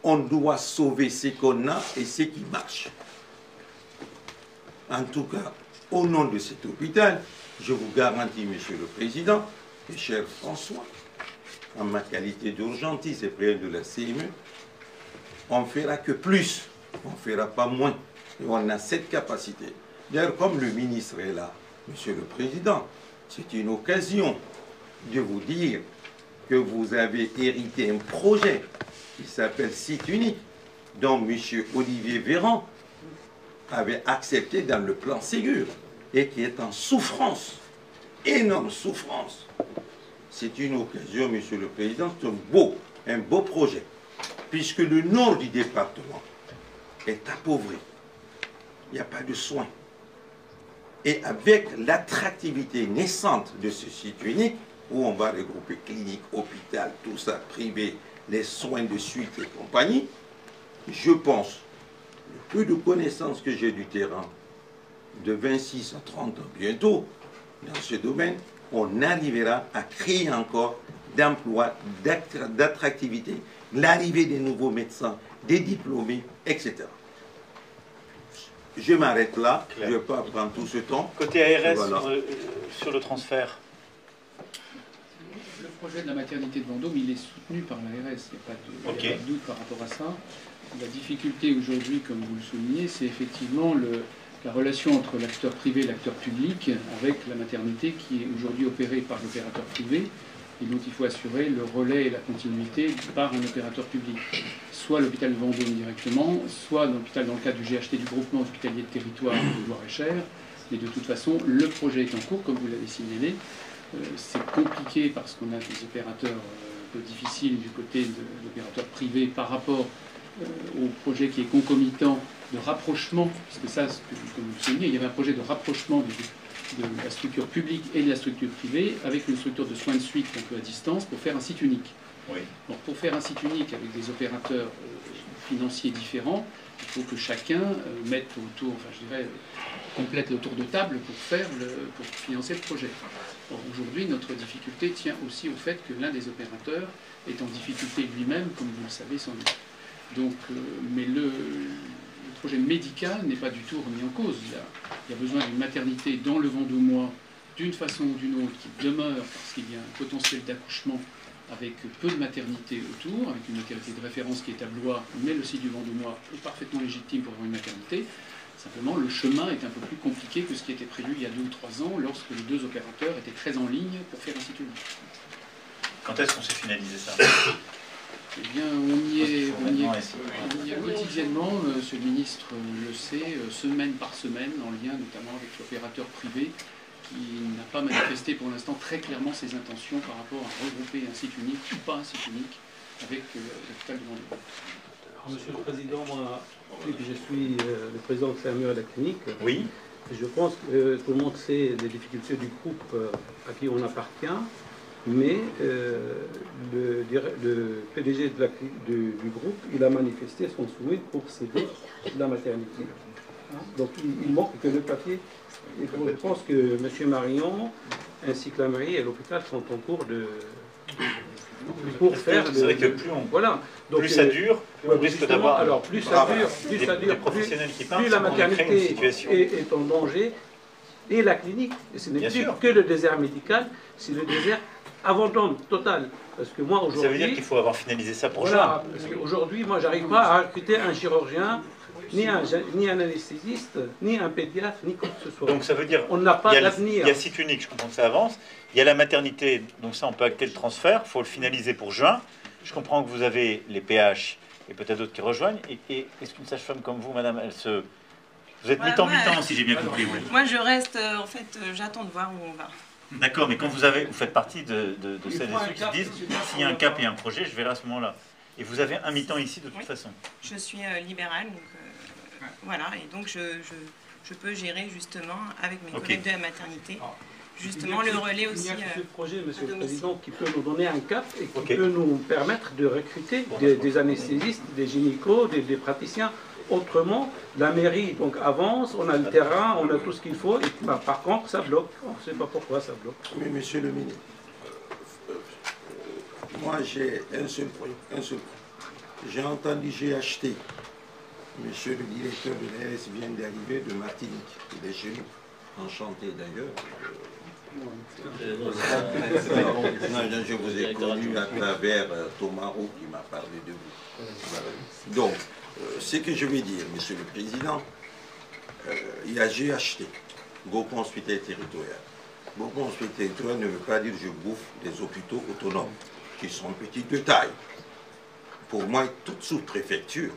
on doit sauver ce qu'on a et ce qui marche. En tout cas, au nom de cet hôpital, je vous garantis, Monsieur le Président, et cher François, en ma qualité d'urgentiste et président de la C M E, on ne fera que plus, on ne fera pas moins. Et on a cette capacité. D'ailleurs, comme le ministre est là, Monsieur le Président, c'est une occasion de vous dire que vous avez hérité un projet qui s'appelle Site Unique, dont Monsieur Olivier Véran avait accepté dans le plan Ségur, et qui est en souffrance, énorme souffrance. C'est une occasion, Monsieur le Président, c'est un beau, un beau projet. Puisque le nord du département est appauvri. Il n'y a pas de soins. Et avec l'attractivité naissante de ce site unique, où on va regrouper clinique, hôpital, tout ça, privé, les soins de suite et compagnie, je pense, le peu de connaissances que j'ai du terrain, de vingt-six à trente ans bientôt, dans ce domaine, on arrivera à créer encore d'emplois, d'attractivité, l'arrivée des nouveaux médecins, des diplômés, et cetera. Je m'arrête là, Claire. Je ne vais pas prendre tout ce temps. Côté A R S, voilà. sur, le, sur le transfert. Le projet de la maternité de Vendôme, il est soutenu par l'A R S, il n'y a pas de, okay. de doute par rapport à ça. La difficulté aujourd'hui, comme vous le soulignez, c'est effectivement le, la relation entre l'acteur privé et l'acteur public, avec la maternité qui est aujourd'hui opérée par l'opérateur privé et dont il faut assurer le relais et la continuité par un opérateur public, soit l'hôpital de Vendôme directement, soit l'hôpital dans le cadre du G H T du groupement hospitalier de territoire de Loir-et-Cher. Mais de toute façon, le projet est en cours, comme vous l'avez signalé. Euh, c'est compliqué parce qu'on a des opérateurs un peu difficiles du côté de l'opérateur privé par rapport euh, au projet qui est concomitant de rapprochement, puisque ça, comme vous le soulignez, il y avait un projet de rapprochement de, de la structure publique et de la structure privée avec une structure de soins de suite un peu à distance pour faire un site unique. Oui. Donc, pour faire un site unique avec des opérateurs euh, financiers différents, il faut que chacun euh, mette autour, enfin je dirais, complète le tour de table pour, faire le, pour financer le projet. Aujourd'hui, notre difficulté tient aussi au fait que l'un des opérateurs est en difficulté lui-même, comme vous le savez sans doute. Donc, euh, mais le, le projet médical n'est pas du tout remis en cause. Il y a, il y a besoin d'une maternité dans le Vendômois, d'une façon ou d'une autre, qui demeure parce qu'il y a un potentiel d'accouchement avec peu de maternité autour, avec une maternité de référence qui est à Blois, mais le site du Vendômois est parfaitement légitime pour avoir une maternité. Simplement, le chemin est un peu plus compliqué que ce qui était prévu il y a deux ou trois ans, lorsque les deux opérateurs étaient très en ligne pour faire un site unique. Quand est-ce qu'on s'est finalisé ça? Eh bien, on y est, on y est, on y est quotidiennement, monsieur le ministre le sait, semaine par semaine, en lien notamment avec l'opérateur privé, qui n'a pas manifesté pour l'instant très clairement ses intentions par rapport à regrouper un site unique ou pas un site unique avec l'hôpital de Mondoubleau. Monsieur le Président, moi, vu que je suis euh, le président de Samuel à la clinique, oui. Je pense que euh, tout le monde sait les difficultés du groupe euh, à qui on appartient, mais euh, le, le P D G de la, de, du groupe, il a manifesté son souhait pour céder la maternité. Donc il, il manque que le papier. Et je pense que M. Marion, ainsi que la mairie et l'hôpital sont en cours de... pour faire c'est vrai que plus on voilà donc plus ça dure plus ouais, on risque d'avoir alors plus ça dure plus des, ça dure professionnels plus, qui partent, plus la maternité est, est en danger et la clinique et ce n'est plus que le désert médical, c'est le désert abandon total parce que moi aujourd'hui ça veut dire qu'il faut avoir finalisé ça pour voilà, aujourd'hui moi j'arrive pas à recruter un chirurgien ni un, ni un anesthésiste, ni un pédiatre, ni quoi que ce soit. Donc ça veut dire, on n'a pas d'avenir. Il y a site unique, je comprends que ça avance. Il y a la maternité, donc ça on peut acter le transfert, il faut le finaliser pour juin. Je comprends que vous avez les P H et peut-être d'autres qui rejoignent. Et, et est-ce qu'une sage-femme comme vous, madame, elle se... Vous êtes voilà, mi-temps, mi-temps, si j'ai bien compris. Oui. Moi je reste, euh, en fait, euh, j'attends de voir où on va. D'accord, mais quand vous avez, vous faites partie de, de, de celles et ceux qui disent, s'il y a un cap et un projet, je verrai à ce moment-là. Et vous avez un mi-temps ici de toute oui. façon. Je suis euh, libérale, donc euh, ouais. voilà, et donc je, je, je peux gérer justement avec mes okay. collègues de la maternité, ah. justement le relais aussi. Il y a ce projet, Monsieur le Président, qui peut nous donner un cap et qui okay. peut nous permettre de recruter bon, des, des anesthésistes, des gynécos, des, des praticiens. Autrement, la mairie donc avance, on a le terrain, on a tout ce qu'il faut. Et, bah, par contre, ça bloque. On ne sait pas pourquoi ça bloque. Mais Monsieur le Ministre. Moi, j'ai un seul problème. Un seul j'ai entendu G H T. Monsieur le directeur de l'A R S vient d'arriver de Martinique. Il est chez nous. Enchanté d'ailleurs. Je vous ai connu à travers euh, Tomaro qui m'a parlé de vous. Donc, euh, ce que je veux dire, Monsieur le Président, euh, il y a G H T, Groupement Hospitalier Territorial. Groupement Hospitalier Territorial ne veut pas dire je bouffe des hôpitaux autonomes. Qui sont petits de taille. Pour moi, toute sous-préfecture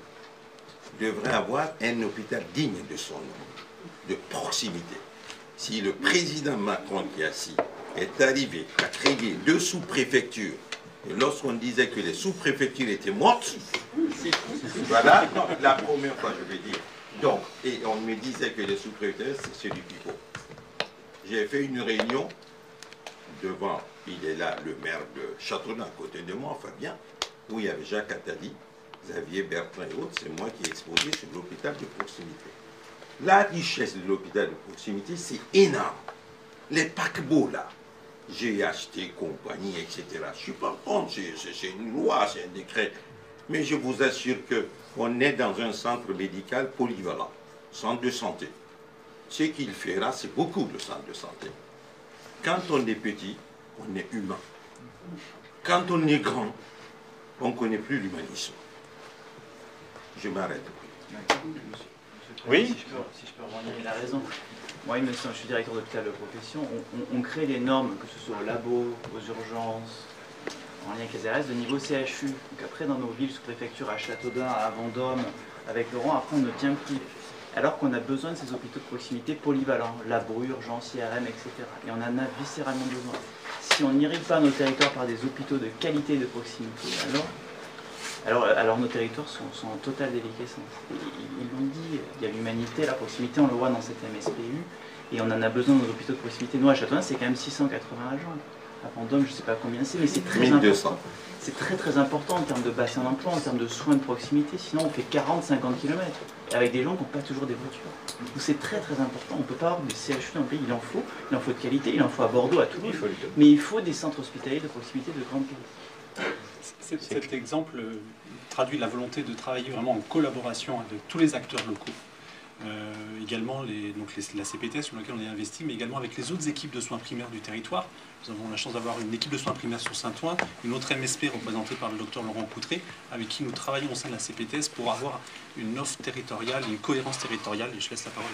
devrait avoir un hôpital digne de son nom, de proximité. Si le président Macron qui est assis est arrivé à créer deux sous-préfectures, et lorsqu'on disait que les sous-préfectures étaient mortes, voilà la première fois, je veux dire. Donc, et on me disait que les sous-préfectures, c'est du pivot. J'ai fait une réunion devant... Il est là, le maire de Châteaudun, à côté de moi, Fabien, où il y avait Jacques Attali, Xavier Bertrand et autres. C'est moi qui ai exposé sur l'hôpital de proximité. La richesse de l'hôpital de proximité, c'est énorme. Les paquebots, là, j'ai acheté compagnie, et cetera. Je ne suis pas contre, c'est une loi, c'est un décret. Mais je vous assure qu'on est dans un centre médical polyvalent, centre de santé. Ce qu'il fera, c'est beaucoup de centres de santé. Quand on est petit, on est humain. Quand on est grand, on ne connaît plus l'humanisme. Je m'arrête. Oui. Si je peux, si je peux revenir, il a raison. Moi, il me semble, je suis directeur d'hôpital de profession. On, on, on crée des normes, que ce soit au labo, aux urgences, en lien avec les A R S, de niveau C H U. Donc après, dans nos villes, sous-préfectures, à Châteaudun, à Vendôme, avec Laurent, après, on ne tient plus. Alors qu'on a besoin de ces hôpitaux de proximité polyvalents, labo, urgences, I R M, et cetera. Et on en a viscéralement besoin. Si on n'irrigue pas nos territoires par des hôpitaux de qualité et de proximité, alors, alors, alors nos territoires sont, sont en totale déliquescence. Ils l'ont dit, il y a l'humanité, la proximité, on le voit dans cette M S P U, et on en a besoin dans nos hôpitaux de proximité. Nous, à Châteaudun, c'est quand même six cent quatre-vingts agents. À Vendôme, je ne sais pas combien c'est, mais c'est très important. C'est très très important en termes de bassin d'emploi, en termes de soins de proximité, sinon on fait quarante à cinquante kilomètres avec des gens qui n'ont pas toujours des voitures. C'est très très important, on ne peut pas avoir du C H U dans le pays, il en faut, il en faut de qualité, il en faut à Bordeaux, à Toulouse, mais il faut des centres hospitaliers de proximité de grande qualité. Cet, cet exemple traduit la volonté de travailler vraiment en collaboration avec tous les acteurs locaux. Euh, également les, donc les, la C P T S sur laquelle on est investi, mais également avec les autres équipes de soins primaires du territoire. Nous avons la chance d'avoir une équipe de soins primaires sur Saint-Ouen, une autre M S P représentée par le docteur Laurent Fouquet, avec qui nous travaillons au sein de la C P T S pour avoir une offre territoriale, une cohérence territoriale. Et je laisse la parole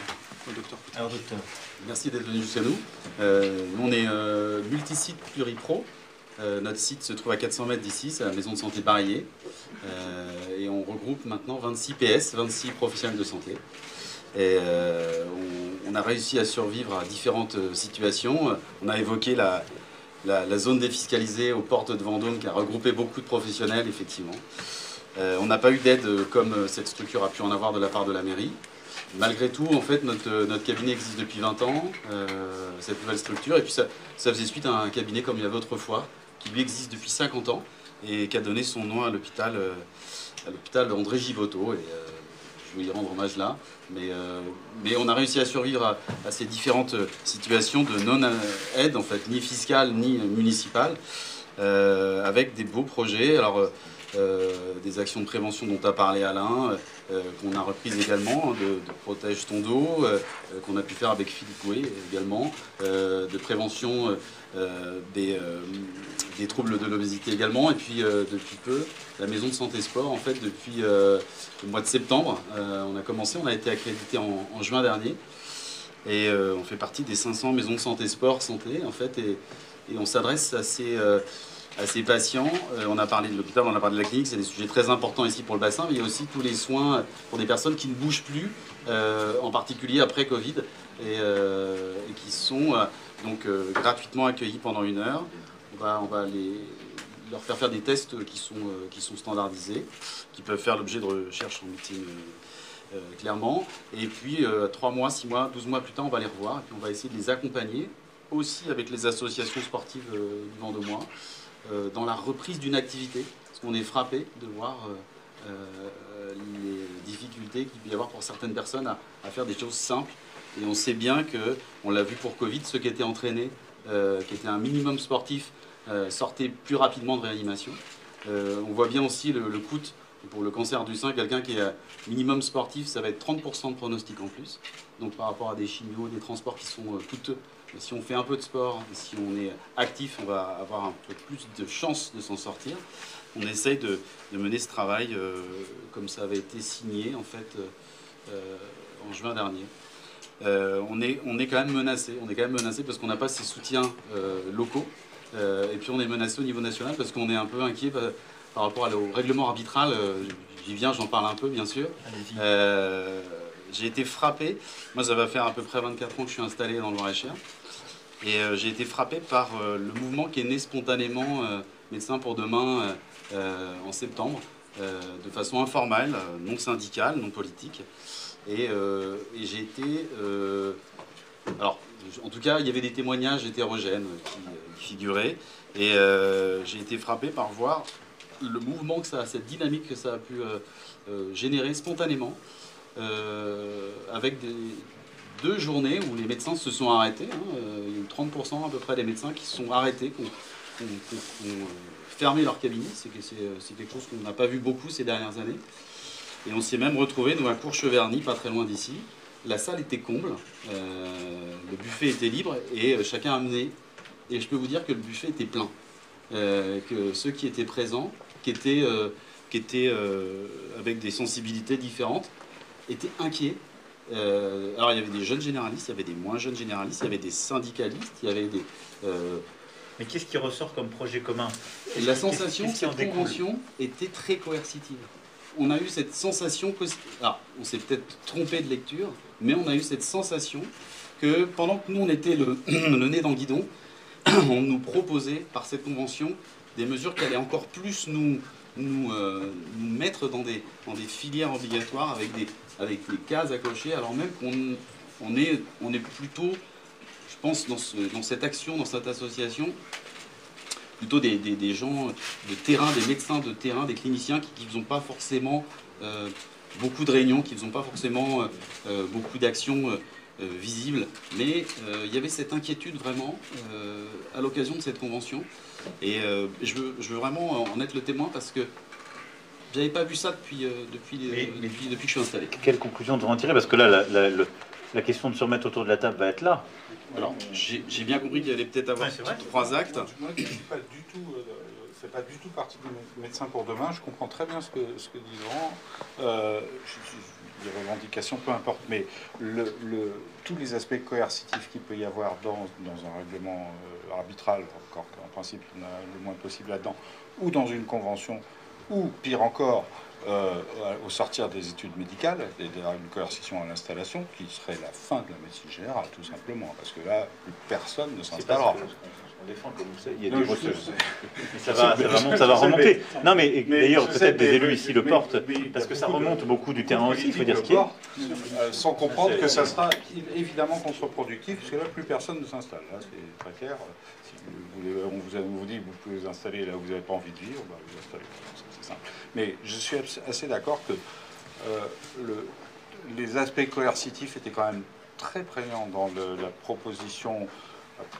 au docteur Fouquet. Alors docteur, merci d'être venu jusqu'à nous. Euh, on est euh, multisite pluripro. Euh, notre site se trouve à quatre cents mètres d'ici, c'est la maison de santé Barillet. Euh, et on regroupe maintenant vingt-six P S, vingt-six professionnels de santé. Et euh, on, on a réussi à survivre à différentes situations. On a évoqué la, la, la zone défiscalisée aux portes de Vendôme qui a regroupé beaucoup de professionnels, effectivement. Euh, on n'a pas eu d'aide comme cette structure a pu en avoir de la part de la mairie. Malgré tout, en fait, notre, notre cabinet existe depuis vingt ans, euh, cette nouvelle structure. Et puis ça, ça faisait suite à un cabinet comme il y avait autrefois, qui lui existe depuis cinquante ans et qui a donné son nom à l'hôpital euh, André Gibotto. Et, euh, je voulais rendre hommage là, mais, euh, mais on a réussi à survivre à, à ces différentes situations de non-aide, en fait, ni fiscale, ni municipale, euh, avec des beaux projets, alors euh, des actions de prévention dont a parlé Alain, euh, qu'on a reprises également, de, de Protège ton dos, euh, qu'on a pu faire avec Philippe Gouet également, euh, de prévention euh, des, euh, des troubles de l'obésité également, et puis euh, depuis peu, la maison de santé sport, en fait, depuis euh, le mois de septembre, euh, on a commencé, on a été accrédité en, en juin dernier, et euh, on fait partie des cinq cents maisons de santé sport, santé, en fait, et, et on s'adresse à ces, euh, à ces patients. Euh, on a parlé de l'hôpital, on a parlé de la clinique, c'est des sujets très importants ici pour le bassin, mais il y a aussi tous les soins pour des personnes qui ne bougent plus, euh, en particulier après Covid, et, euh, et qui sont euh, donc euh, gratuitement accueillis pendant une heure. On va, on va les... leur faire faire des tests qui sont, euh, qui sont standardisés, qui peuvent faire l'objet de recherches en médecine euh, euh, clairement. Et puis, euh, trois mois, six mois, douze mois plus tard, on va les revoir. Et puis, on va essayer de les accompagner, aussi avec les associations sportives euh, du Vendômois, euh, dans la reprise d'une activité. Parce qu'on est frappé de voir euh, euh, les difficultés qu'il peut y avoir pour certaines personnes à, à faire des choses simples. Et on sait bien que, on l'a vu pour Covid, ceux qui étaient entraînés, euh, qui étaient un minimum sportif, Euh, sortez plus rapidement de réanimation. Euh, on voit bien aussi le, le coût pour le cancer du sein. Quelqu'un qui est à minimum sportif, ça va être trente pour cent de pronostic en plus. Donc par rapport à des chimios, des transports qui sont euh, coûteux. Mais si on fait un peu de sport, si on est actif, on va avoir un peu plus de chances de s'en sortir. On essaye de, de mener ce travail euh, comme ça avait été signé en fait euh, en juin dernier. Euh, on est, on est quand même menacé. On est quand même menacé parce qu'on n'a pas ces soutiens euh, locaux. Euh, et puis on est menacé au niveau national parce qu'on est un peu inquiet par, par rapport à, au règlement arbitral. Euh, J'y viens, j'en parle un peu bien sûr. Euh, j'ai été frappé, moi ça va faire à peu près vingt-quatre ans que je suis installé dans le Loir-et-Cher. Et euh, j'ai été frappé par euh, le mouvement qui est né spontanément euh, Médecins pour demain euh, euh, en septembre, euh, de façon informelle, euh, non syndicale, non politique. Et, euh, et j'ai été... Euh, alors, en tout cas, il y avait des témoignages hétérogènes qui, qui figuraient. Et euh, j'ai été frappé par voir le mouvement que ça a, cette dynamique que ça a pu euh, euh, générer spontanément, euh, avec des, deux journées où les médecins se sont arrêtés. Hein. Il y a eu trente pour cent à peu près des médecins qui se sont arrêtés, qui ont, qui ont, qui ont, qui ont fermé leur cabinet. C'est que quelque chose qu'on n'a pas vu beaucoup ces dernières années. Et on s'est même retrouvé dans la cour Cheverny, pas très loin d'ici. La salle était comble, euh, le buffet était libre et euh, chacun amenait. Et je peux vous dire que le buffet était plein. Euh, que ceux qui étaient présents, qui étaient, euh, qui étaient euh, avec des sensibilités différentes, étaient inquiets Euh, alors il y avait des jeunes généralistes, il y avait des moins jeunes généralistes, il y avait des syndicalistes, il y avait des... Euh... Mais qu'est-ce qui ressort comme projet commun? La sensation que cette convention était très coercitive. On a eu cette sensation... Que... Alors, on s'est peut-être trompé de lecture, mais on a eu cette sensation que pendant que nous, on était le, le nez dans le guidon, on nous proposait, par cette convention, des mesures qui allaient encore plus nous, nous, euh, nous mettre dans des, dans des filières obligatoires avec des, avec des cases à cocher, alors même qu'on on est, on est plutôt, je pense, dans, ce, dans cette action, dans cette association, plutôt des, des, des gens de terrain, des médecins de terrain, des cliniciens qui ne font pas forcément euh, beaucoup de réunions, qui ne font pas forcément euh, beaucoup d'actions euh, visibles. Mais euh, il y avait cette inquiétude vraiment euh, à l'occasion de cette convention. Et euh, je, veux, je veux vraiment en être le témoin parce que je n'avais pas vu ça depuis, euh, depuis, mais, euh, depuis, depuis que je suis installé. Quelle conclusion devons-nous en tirer? Parce que là, la, la, la, la question de se remettre autour de la table va être là. Alors, j'ai bien compris qu'il y allait peut-être avoir ouais, trois actes. Moi, je ne suis pas du tout, euh, pas du tout partie du médecin pour demain. Je comprends très bien ce que, ce que dit Laurent. Euh, les revendications, peu importe, mais le, le, tous les aspects coercitifs qu'il peut y avoir dans, dans un règlement euh, arbitral, encore qu'en principe, on a le moins possible là-dedans, ou dans une convention, ou pire encore, Euh, au sortir des études médicales, et une coercition à l'installation, qui serait la fin de la médecine générale, tout simplement, parce que là, plus personne ne s'installera. On défend, comme vous savez, il y a non, des je... ça, va, ça, va, ça va remonter. Non, mais, mais d'ailleurs, peut-être des élus mais, ici mais, le portent, mais, mais, parce que ça remonte de, beaucoup du terrain aussi, il faut dire ce qu'il y a. Euh, sans comprendre que ça sera évidemment contre-productif, parce que là, plus personne ne s'installe. Là, c'est très clair. Si vous voulez, on, vous a, on vous dit que vous pouvez vous installer là où vous n'avez pas envie de vivre, bah, vous installez. C'est simple. Mais je suis assez d'accord que euh, le, les aspects coercitifs étaient quand même très prégnants dans le, la proposition.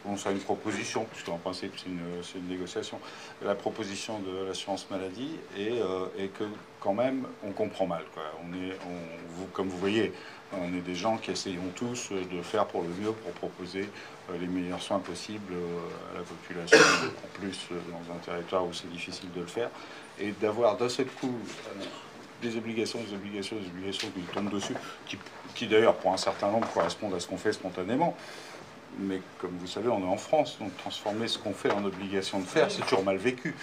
Bon, c'est une proposition, puisqu'en principe c'est une, une négociation, la proposition de l'assurance maladie, et, euh, et que quand même on comprend mal, quoi. On est, on, vous, comme vous voyez, on est des gens qui essayons tous de faire pour le mieux pour proposer euh, les meilleurs soins possibles euh, à la population, en plus euh, dans un territoire où c'est difficile de le faire, et d'avoir d'un seul coup euh, des obligations, des obligations, des obligations qui nous tombent dessus, qui, qui d'ailleurs pour un certain nombre correspondent à ce qu'on fait spontanément. Mais comme vous savez, on est en France, donc transformer ce qu'on fait en obligation de faire, c'est toujours mal vécu.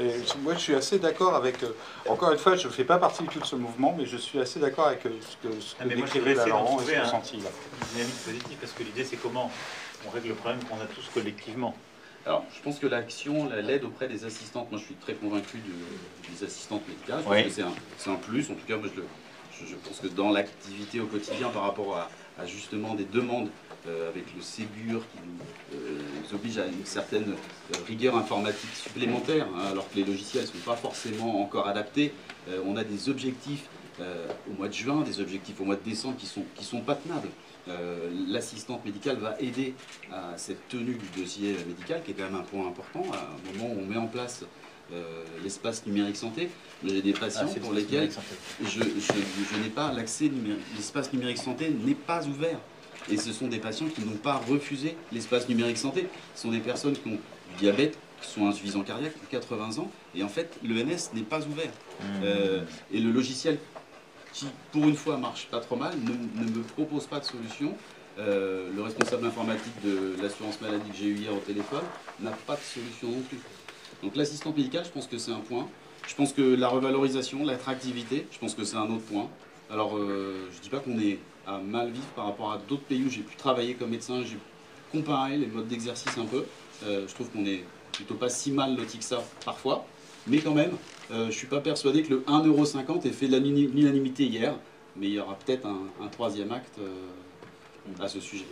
Et moi, je suis assez d'accord avec... Euh, encore une fois, je ne fais pas partie de tout ce mouvement, mais je suis assez d'accord avec euh, ce que... Ce que ah, mais moi, j'ai essayé d'en trouver un, une dynamique positive, parce que l'idée, c'est comment on règle le problème qu'on a tous collectivement. Alors, je pense que l'action, l'aide auprès des assistantes, moi, je suis très convaincu de, des assistantes médicales. Oui. C'est un, un plus, en tout cas, moi, je le... Je pense que dans l'activité au quotidien par rapport à, à justement des demandes euh, avec le Ségur qui nous, euh, nous oblige à une certaine rigueur informatique supplémentaire, hein, alors que les logiciels ne sont pas forcément encore adaptés, euh, on a des objectifs euh, au mois de juin, des objectifs au mois de décembre qui sont, qui sont pas tenables. Euh, L'assistante médicale va aider à cette tenue du dossier médical qui est quand même un point important, à un moment où on met en place... Euh, l'espace numérique santé. J'ai des patients ah, pour lesquels je, je, je n'ai pas l'accès numérique. L'espace numérique santé n'est pas ouvert. Et ce sont des patients qui n'ont pas refusé l'espace numérique santé. Ce sont des personnes qui ont du diabète, qui sont insuffisants cardiaques, qui ont quatre-vingts ans. Et en fait, l'E N S n'est pas ouvert. Mmh. Euh, et le logiciel qui, pour une fois, marche pas trop mal, ne, ne me propose pas de solution. Euh, le responsable informatique de l'assurance maladie que j'ai eu hier au téléphone n'a pas de solution non plus. Donc l'assistante médicale, je pense que c'est un point. Je pense que la revalorisation, l'attractivité, je pense que c'est un autre point. Alors, euh, je ne dis pas qu'on est à mal vivre par rapport à d'autres pays où j'ai pu travailler comme médecin, j'ai comparé les modes d'exercice un peu. Euh, je trouve qu'on est plutôt pas si mal loti que ça, parfois. Mais quand même, euh, je ne suis pas persuadé que le un euro cinquante ait fait l'unanimité hier. Mais il y aura peut-être un, un troisième acte euh, à ce sujet.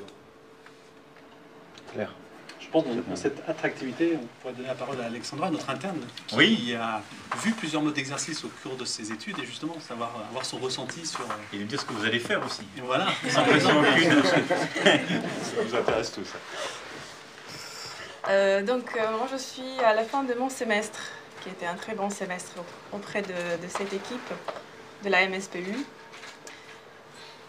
Claire. Je pense que pour cette attractivité, on pourrait donner la parole à Alexandra, notre interne, qui oui. a vu plusieurs modes d'exercice au cours de ses études, et justement, savoir avoir son ressenti sur... Et nous dire ce que vous allez faire aussi. Et voilà. Sans pression aucune. Ça vous intéresse tout, ça. Euh, donc, euh, moi, je suis à la fin de mon semestre, qui était un très bon semestre auprès de, de cette équipe de la M S P U.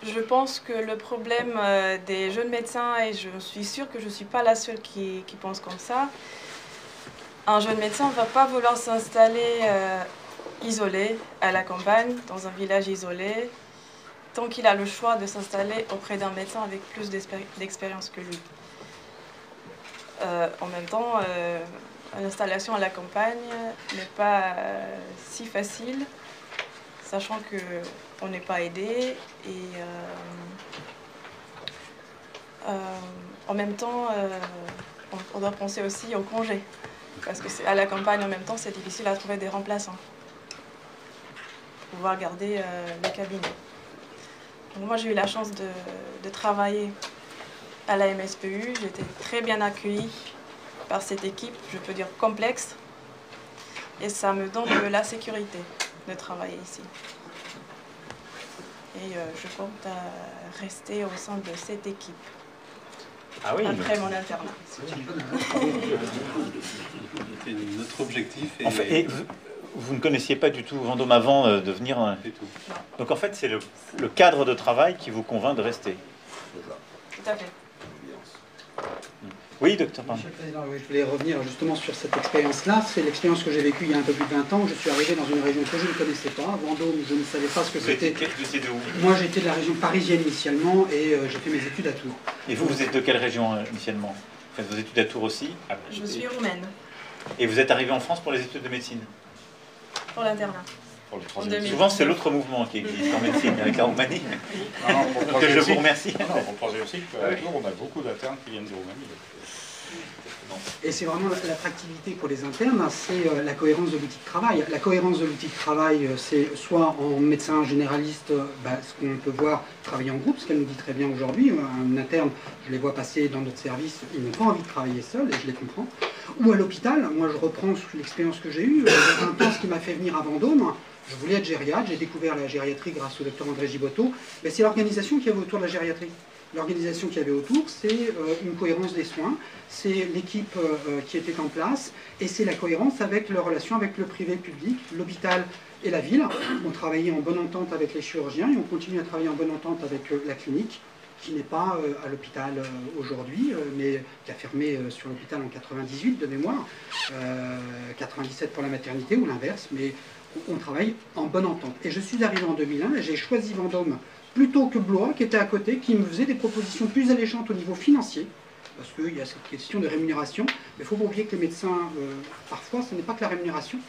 Je pense que le problème des jeunes médecins, et je suis sûre que je ne suis pas la seule qui, qui pense comme ça, un jeune médecin ne va pas vouloir s'installer euh, isolé à la campagne, dans un village isolé, tant qu'il a le choix de s'installer auprès d'un médecin avec plus d'expérience que lui. Euh, en même temps, euh, l'installation à la campagne n'est pas euh, si facile, sachant qu'on n'est pas aidé. Et euh, euh, en même temps, euh, on, on doit penser aussi aux congés, parce que à la campagne, en même temps, c'est difficile à trouver des remplaçants pour pouvoir garder euh, le cabinet. Donc moi, j'ai eu la chance de, de travailler à la M S P U, j'étais très bien accueillie par cette équipe, je peux dire complexe, et ça me donne de la sécurité de travailler ici. Et euh, je compte euh, rester au sein de cette équipe ah oui, après mais... mon internat. C'était notre objectif. Et... En fait, et vous, vous ne connaissiez pas du tout Vendôme avant de venir. Hein. Du tout. Donc en fait, c'est le, le cadre de travail qui vous convainc de rester. Tout à fait. Oui, docteur. Monsieur le Président, oui, je voulais revenir justement sur cette expérience-là. C'est l'expérience que j'ai vécue il y a un peu plus de vingt ans. Je suis arrivé dans une région que je ne connaissais pas, Vendôme, je ne savais pas ce que c'était. De où? Moi, j'étais de la région parisienne initialement et euh, j'ai fait mes études à Tours. Et vous, vous êtes de quelle région euh, initialement? Vous faites vos études à Tours aussi? ah, bah, Je, je suis roumaine. Et vous êtes arrivé en France pour les études de médecine? Pour l'internat. Pour le Souvent, c'est l'autre mouvement qui existe en médecine, avec la Roumanie. Non, non, pour le que je vous remercie. Non, non, pour le troisième cycle, à Tours, on a beaucoup d'internes qui viennent de Roumanie. Et c'est vraiment l'attractivité pour les internes, c'est la cohérence de l'outil de travail. La cohérence de l'outil de travail, c'est soit en médecin généraliste, bah, ce qu'on peut voir travailler en groupe, ce qu'elle nous dit très bien aujourd'hui. Un interne, je les vois passer dans notre service, ils n'ont pas envie de travailler seuls, et je les comprends. Ou à l'hôpital, moi je reprends l'expérience que j'ai eue, un temps ce qui m'a fait venir à Vendôme. Je voulais être gériatre, j'ai découvert la gériatrie grâce au docteur André Gibotto, mais c'est l'organisation qu'il y avait autour de la gériatrie. L'organisation qu'il y avait autour, c'est une cohérence des soins, c'est l'équipe qui était en place, et c'est la cohérence avec leur relation avec le privé-public, l'hôpital et la ville. On travaillait en bonne entente avec les chirurgiens, et on continue à travailler en bonne entente avec la clinique, qui n'est pas à l'hôpital aujourd'hui, mais qui a fermé sur l'hôpital en quatre-vingt-dix-huit de mémoire, quatre-vingt-dix-sept pour la maternité ou l'inverse, mais... on travaille en bonne entente. Et je suis arrivé en deux mille un et j'ai choisi Vendôme plutôt que Blois, qui était à côté, qui me faisait des propositions plus alléchantes au niveau financier, parce qu'il y a cette question de rémunération. Mais il ne faut pas oublier que les médecins, euh, parfois, ce n'est pas que la rémunération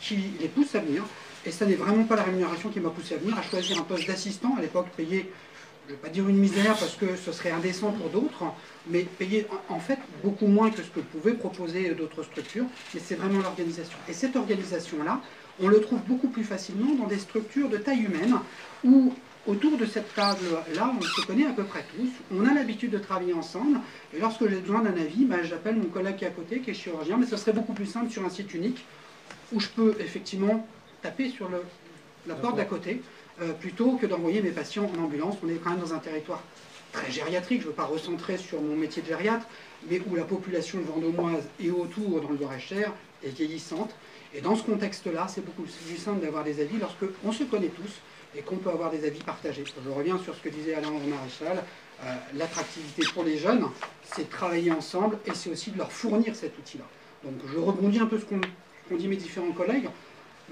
qui les pousse à venir. Et ce n'est vraiment pas la rémunération qui m'a poussé à venir, à choisir un poste d'assistant, à l'époque payé, je ne vais pas dire une misère, parce que ce serait indécent pour d'autres, mais payé en fait beaucoup moins que ce que pouvaient proposer d'autres structures. Mais c'est vraiment l'organisation. Et cette organisation-là, on le trouve beaucoup plus facilement dans des structures de taille humaine où, autour de cette table-là, on se connaît à peu près tous, on a l'habitude de travailler ensemble, et lorsque j'ai besoin d'un avis, ben, j'appelle mon collègue qui est à côté, qui est chirurgien, mais ce serait beaucoup plus simple sur un site unique où je peux effectivement taper sur le, la porte d'à côté euh, plutôt que d'envoyer mes patients en ambulance. On est quand même dans un territoire très gériatrique, je ne veux pas recentrer sur mon métier de gériatre, mais où la population vendômoise et autour dans le Loir-et-Cher est vieillissante. Et dans ce contexte-là, c'est beaucoup plus simple d'avoir des avis lorsqu'on se connaît tous et qu'on peut avoir des avis partagés. Je reviens sur ce que disait Alain Maréchal, euh, l'attractivité pour les jeunes, c'est de travailler ensemble et c'est aussi de leur fournir cet outil-là. Donc je rebondis un peu ce qu'ont qu'ont dit mes différents collègues,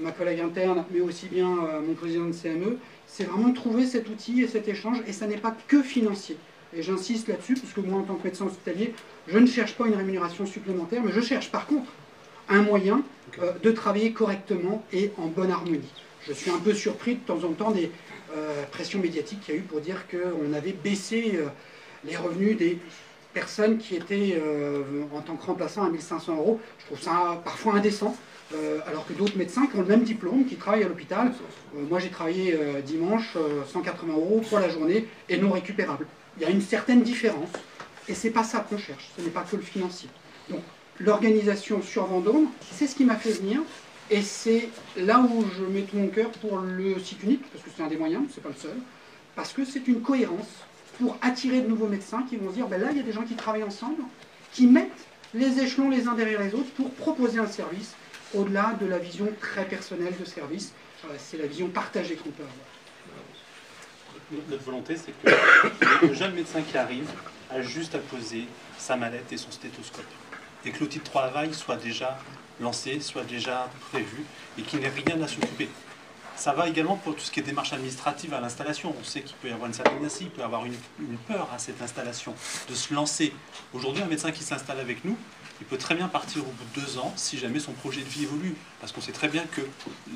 ma collègue interne, mais aussi bien euh, mon président de C M E, c'est vraiment trouver cet outil et cet échange, et ça n'est pas que financier. Et j'insiste là-dessus, parce que moi, en tant que médecin hospitalier, je ne cherche pas une rémunération supplémentaire, mais je cherche par contre un moyen euh, de travailler correctement et en bonne harmonie. Je suis un peu surpris de temps en temps des euh, pressions médiatiques qu'il y a eu pour dire qu'on avait baissé euh, les revenus des personnes qui étaient euh, en tant que remplaçants à mille cinq cents euros. Je trouve ça parfois indécent, euh, alors que d'autres médecins qui ont le même diplôme, qui travaillent à l'hôpital, euh, moi j'ai travaillé euh, dimanche, euh, cent quatre-vingts euros pour la journée et non récupérable. Il y a une certaine différence et c'est pas ça qu'on cherche, ce n'est pas que le financier. Donc, l'organisation sur Vendôme, c'est ce qui m'a fait venir, et c'est là où je mets tout mon cœur pour le site unique, parce que c'est un des moyens, c'est pas le seul, parce que c'est une cohérence pour attirer de nouveaux médecins qui vont se dire, ben là il y a des gens qui travaillent ensemble, qui mettent les échelons les uns derrière les autres pour proposer un service, au-delà de la vision très personnelle de service, c'est la vision partagée qu'on peut avoir. Notre volonté, c'est que le jeune médecin qui arrive a juste à poser sa mallette et son stéthoscope, et que l'outil de travail soit déjà lancé, soit déjà prévu, et qu'il n'ait rien à s'occuper. Ça va également pour tout ce qui est démarche administrative à l'installation. On sait qu'il peut y avoir une certaine inertie, il peut y avoir une, une peur à cette installation, de se lancer. Aujourd'hui, un médecin qui s'installe avec nous, il peut très bien partir au bout de deux ans si jamais son projet de vie évolue. Parce qu'on sait très bien que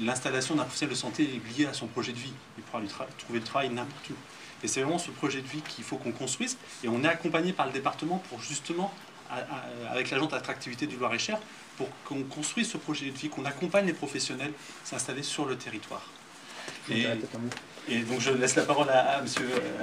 l'installation d'un professionnel de santé est liée à son projet de vie. Il pourra lui trouver le travail n'importe où. Et c'est vraiment ce projet de vie qu'il faut qu'on construise. Et on est accompagné par le département pour justement, avec l'agence d'attractivité du Loir-et-Cher, pour qu'on construise ce projet de vie, qu'on accompagne les professionnels s'installer sur le territoire. Et, et donc je laisse la parole à, à M.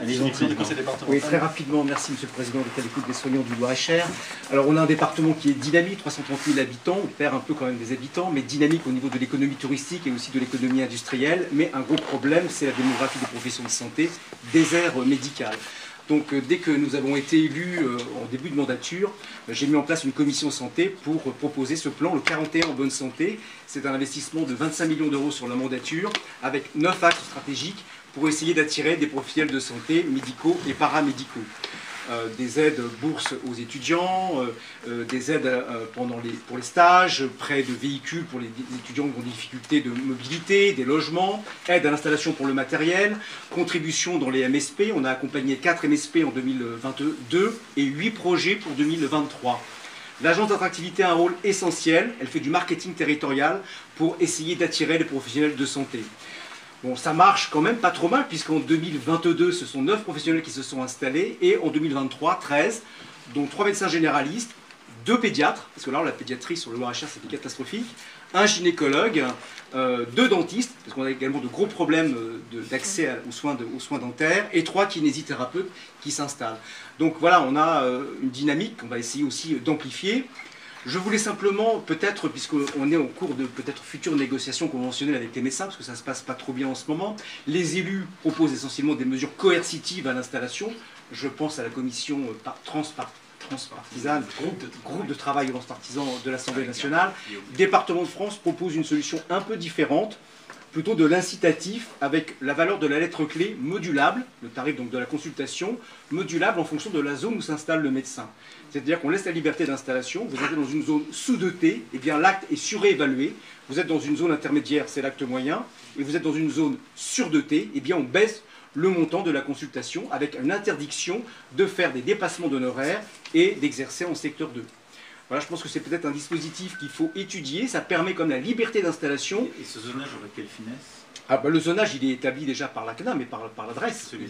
Alexandre du Conseil départemental. Oui, très rapidement, merci M. le Président de l'écoute des soignants du Loir-et-Cher. Alors on a un département qui est dynamique, trois cent trente mille habitants, on perd un peu quand même des habitants, mais dynamique au niveau de l'économie touristique et aussi de l'économie industrielle. Mais un gros problème, c'est la démographie des professions de santé, désert médical. Donc dès que nous avons été élus euh, en début de mandature, euh, j'ai mis en place une commission santé pour euh, proposer ce plan, le quarante et un en bonne santé. C'est un investissement de vingt-cinq millions d'euros sur la mandature, avec neuf axes stratégiques pour essayer d'attirer des profils de santé médicaux et paramédicaux. Euh, des aides bourses aux étudiants, euh, euh, des aides euh, pendant les, pour les stages, prêts de véhicules pour les étudiants qui ont des difficultés de mobilité, des logements, aide à l'installation pour le matériel, contribution dans les M S P. On a accompagné quatre M S P en deux mille vingt-deux et huit projets pour deux mille vingt-trois. L'agence d'attractivité a un rôle essentiel. Elle fait du marketing territorial pour essayer d'attirer les professionnels de santé. Bon, ça marche quand même pas trop mal, puisqu'en deux mille vingt-deux, ce sont neuf professionnels qui se sont installés, et en deux mille vingt-trois, treize, dont trois médecins généralistes, deux pédiatres, parce que là, la pédiatrie sur le Loir-et-Cher, c'était catastrophique, un gynécologue, euh, deux dentistes, parce qu'on a également de gros problèmes d'accès aux soins, de, aux soins dentaires, et trois kinésithérapeutes qui s'installent. Donc voilà, on a euh, une dynamique qu'on va essayer aussi d'amplifier. Je voulais simplement, peut-être, puisqu'on est en cours de peut-être futures négociations conventionnelles avec les médecins, parce que ça ne se passe pas trop bien en ce moment, les élus proposent essentiellement des mesures coercitives à l'installation. Je pense à la commission transpartisane, groupe de travail transpartisan de l'Assemblée nationale. Département de France propose une solution un peu différente, plutôt de l'incitatif avec la valeur de la lettre clé modulable, le tarif donc de la consultation, modulable en fonction de la zone où s'installe le médecin. C'est-à-dire qu'on laisse la liberté d'installation, vous êtes dans une zone sous-dotée, et bien l'acte est surévalué, vous êtes dans une zone intermédiaire, c'est l'acte moyen, et vous êtes dans une zone surdotée, et bien on baisse le montant de la consultation avec une interdiction de faire des dépassements d'honoraires et d'exercer en secteur deux. Voilà, je pense que c'est peut-être un dispositif qu'il faut étudier. Ça permet comme la liberté d'installation. Et ce zonage aurait quelle finesse? Ah ben, le zonage, il est établi déjà par la C N A M et par, par l'adresse. C'est celui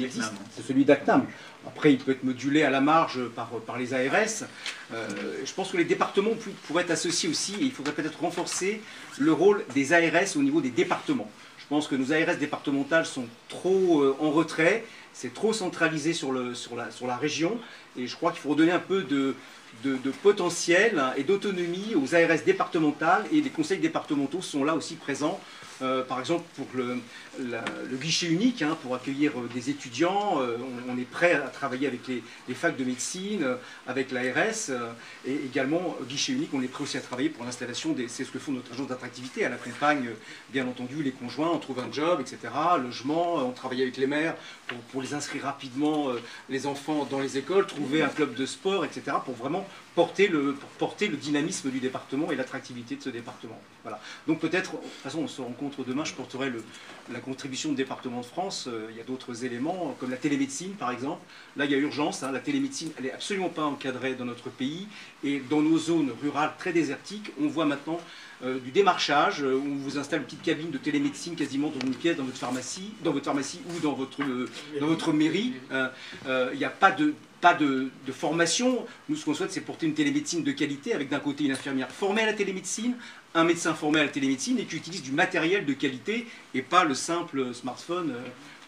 d'A C N A M. Après, il peut être modulé à la marge par, par les A R S. Euh, je pense que les départements pourraient être associés aussi. Et il faudrait peut-être renforcer le rôle des A R S au niveau des départements. Je pense que nos A R S départementales sont trop euh, en retrait. C'est trop centralisé sur, le, sur, la, sur la région. Et je crois qu'il faut redonner un peu de... De, de potentiel et d'autonomie aux A R S départementales, et les conseils départementaux sont là aussi présents, euh, par exemple pour le, la, le guichet unique, hein, pour accueillir des étudiants, euh, on, on est prêt à travailler avec les, les facs de médecine, avec l'A R S, euh, et également guichet unique, on est prêt aussi à travailler pour l'installation, des c'est ce que font notre agence d'attractivité, elle accompagne bien entendu les conjoints, on trouve un job, et cetera, logement, on travaille avec les maires pour, pour les inscrire rapidement, euh, les enfants dans les écoles, trouver un club de sport, et cetera, pour vraiment porter le, pour porter le dynamisme du département et l'attractivité de ce département. Voilà. Donc peut-être, de toute façon on se rencontre demain, je porterai le, la contribution du département de France, euh, il y a d'autres éléments, comme la télémédecine par exemple. Là il y a urgence, hein. La télémédecine elle n'est absolument pas encadrée dans notre pays, et dans nos zones rurales très désertiques, on voit maintenant euh, du démarchage, euh, où on vous installe une petite cabine de télémédecine quasiment dans une pièce, dans votre pharmacie, dans votre pharmacie ou dans votre, euh, dans votre mairie. Euh, euh, il n'y a pas de... pas de, de formation. Nous, ce qu'on souhaite, c'est porter une télémédecine de qualité avec d'un côté une infirmière formée à la télémédecine, un médecin formé à la télémédecine et qui utilise du matériel de qualité et pas le simple smartphone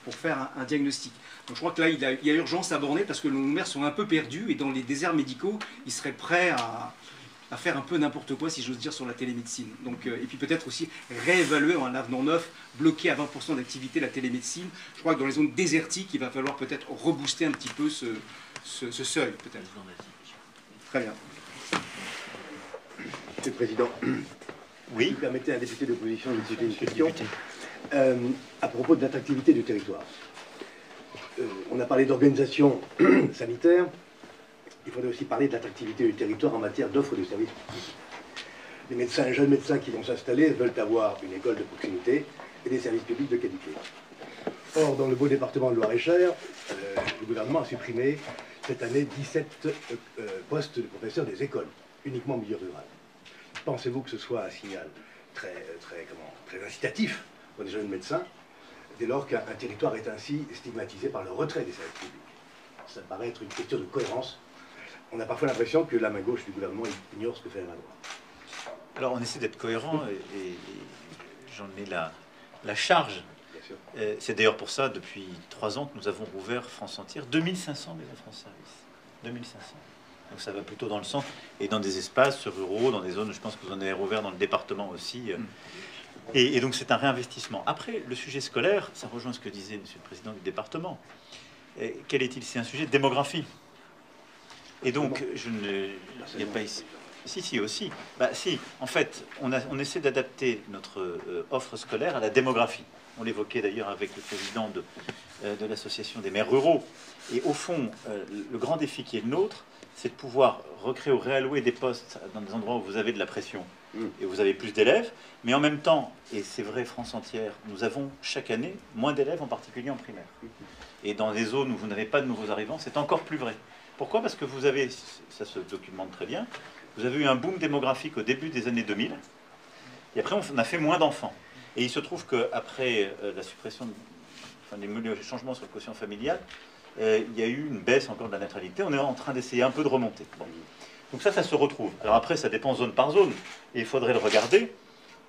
pour faire un, un diagnostic. Donc je crois que là, il, a, il y a urgence à borner parce que nos maires sont un peu perdus et dans les déserts médicaux, ils seraient prêts à, à faire un peu n'importe quoi, si j'ose dire, sur la télémédecine. Donc, euh, et puis peut-être aussi réévaluer en un avenant neuf, bloquer à vingt pour cent d'activité la télémédecine. Je crois que dans les zones désertiques, il va falloir peut-être rebooster un petit peu ce... Ce, ce seuil, peut-être. Très bien. Monsieur le Président, oui, vous permettez à un député d'opposition de poser une question euh, à propos de l'attractivité du territoire. Euh, on a parlé d'organisation sanitaire. Il faudrait aussi parler de l'attractivité du territoire en matière d'offre de services publics. Les médecins, les jeunes médecins qui vont s'installer veulent avoir une école de proximité, et des services publics de qualité. Or, dans le beau département de Loir-et-Cher, euh, le gouvernement a supprimé cette année dix-sept euh, postes de professeurs des écoles, uniquement en milieu rural. Pensez-vous que ce soit un signal très, très, comment, très incitatif pour des jeunes médecins, dès lors qu'un territoire est ainsi stigmatisé par le retrait des services publics? Ça paraît être une question de cohérence. On a parfois l'impression que la main gauche du gouvernement ignore ce que fait la main droite. Alors on essaie d'être cohérent et, et, et j'en ai la, la charge. C'est d'ailleurs pour ça, depuis trois ans, que nous avons rouvert France Entière, deux mille cinq cents maisons France Service. deux mille cinq cents. Donc ça va plutôt dans le centre et dans des espaces ruraux, dans des zones, je pense que vous en avez rouvert dans le département aussi. Et, et donc c'est un réinvestissement. Après, le sujet scolaire, ça rejoint ce que disait Monsieur le Président du département. Et quel est-il? C'est un sujet de démographie. Et donc, je ne... Il n'y a pas ici. Si, si, aussi. Bah, si, en fait, on, a, on essaie d'adapter notre euh, offre scolaire à la démographie. On l'évoquait d'ailleurs avec le président de, euh, de l'association des maires ruraux. Et au fond, euh, le grand défi qui est le nôtre, c'est de pouvoir recréer ou réallouer des postes dans des endroits où vous avez de la pression et où vous avez plus d'élèves. Mais en même temps, et c'est vrai France entière, nous avons chaque année moins d'élèves, en particulier en primaire. Et dans les zones où vous n'avez pas de nouveaux arrivants, c'est encore plus vrai. Pourquoi? Parce que vous avez, ça se documente très bien, vous avez eu un boom démographique au début des années deux mille, et après on a fait moins d'enfants. Et il se trouve qu'après la suppression, de, enfin les changements sur le quotient familial, euh, il y a eu une baisse encore de la natalité, on est en train d'essayer un peu de remonter. Bon. Donc ça, ça se retrouve. Alors après, ça dépend zone par zone, et il faudrait le regarder,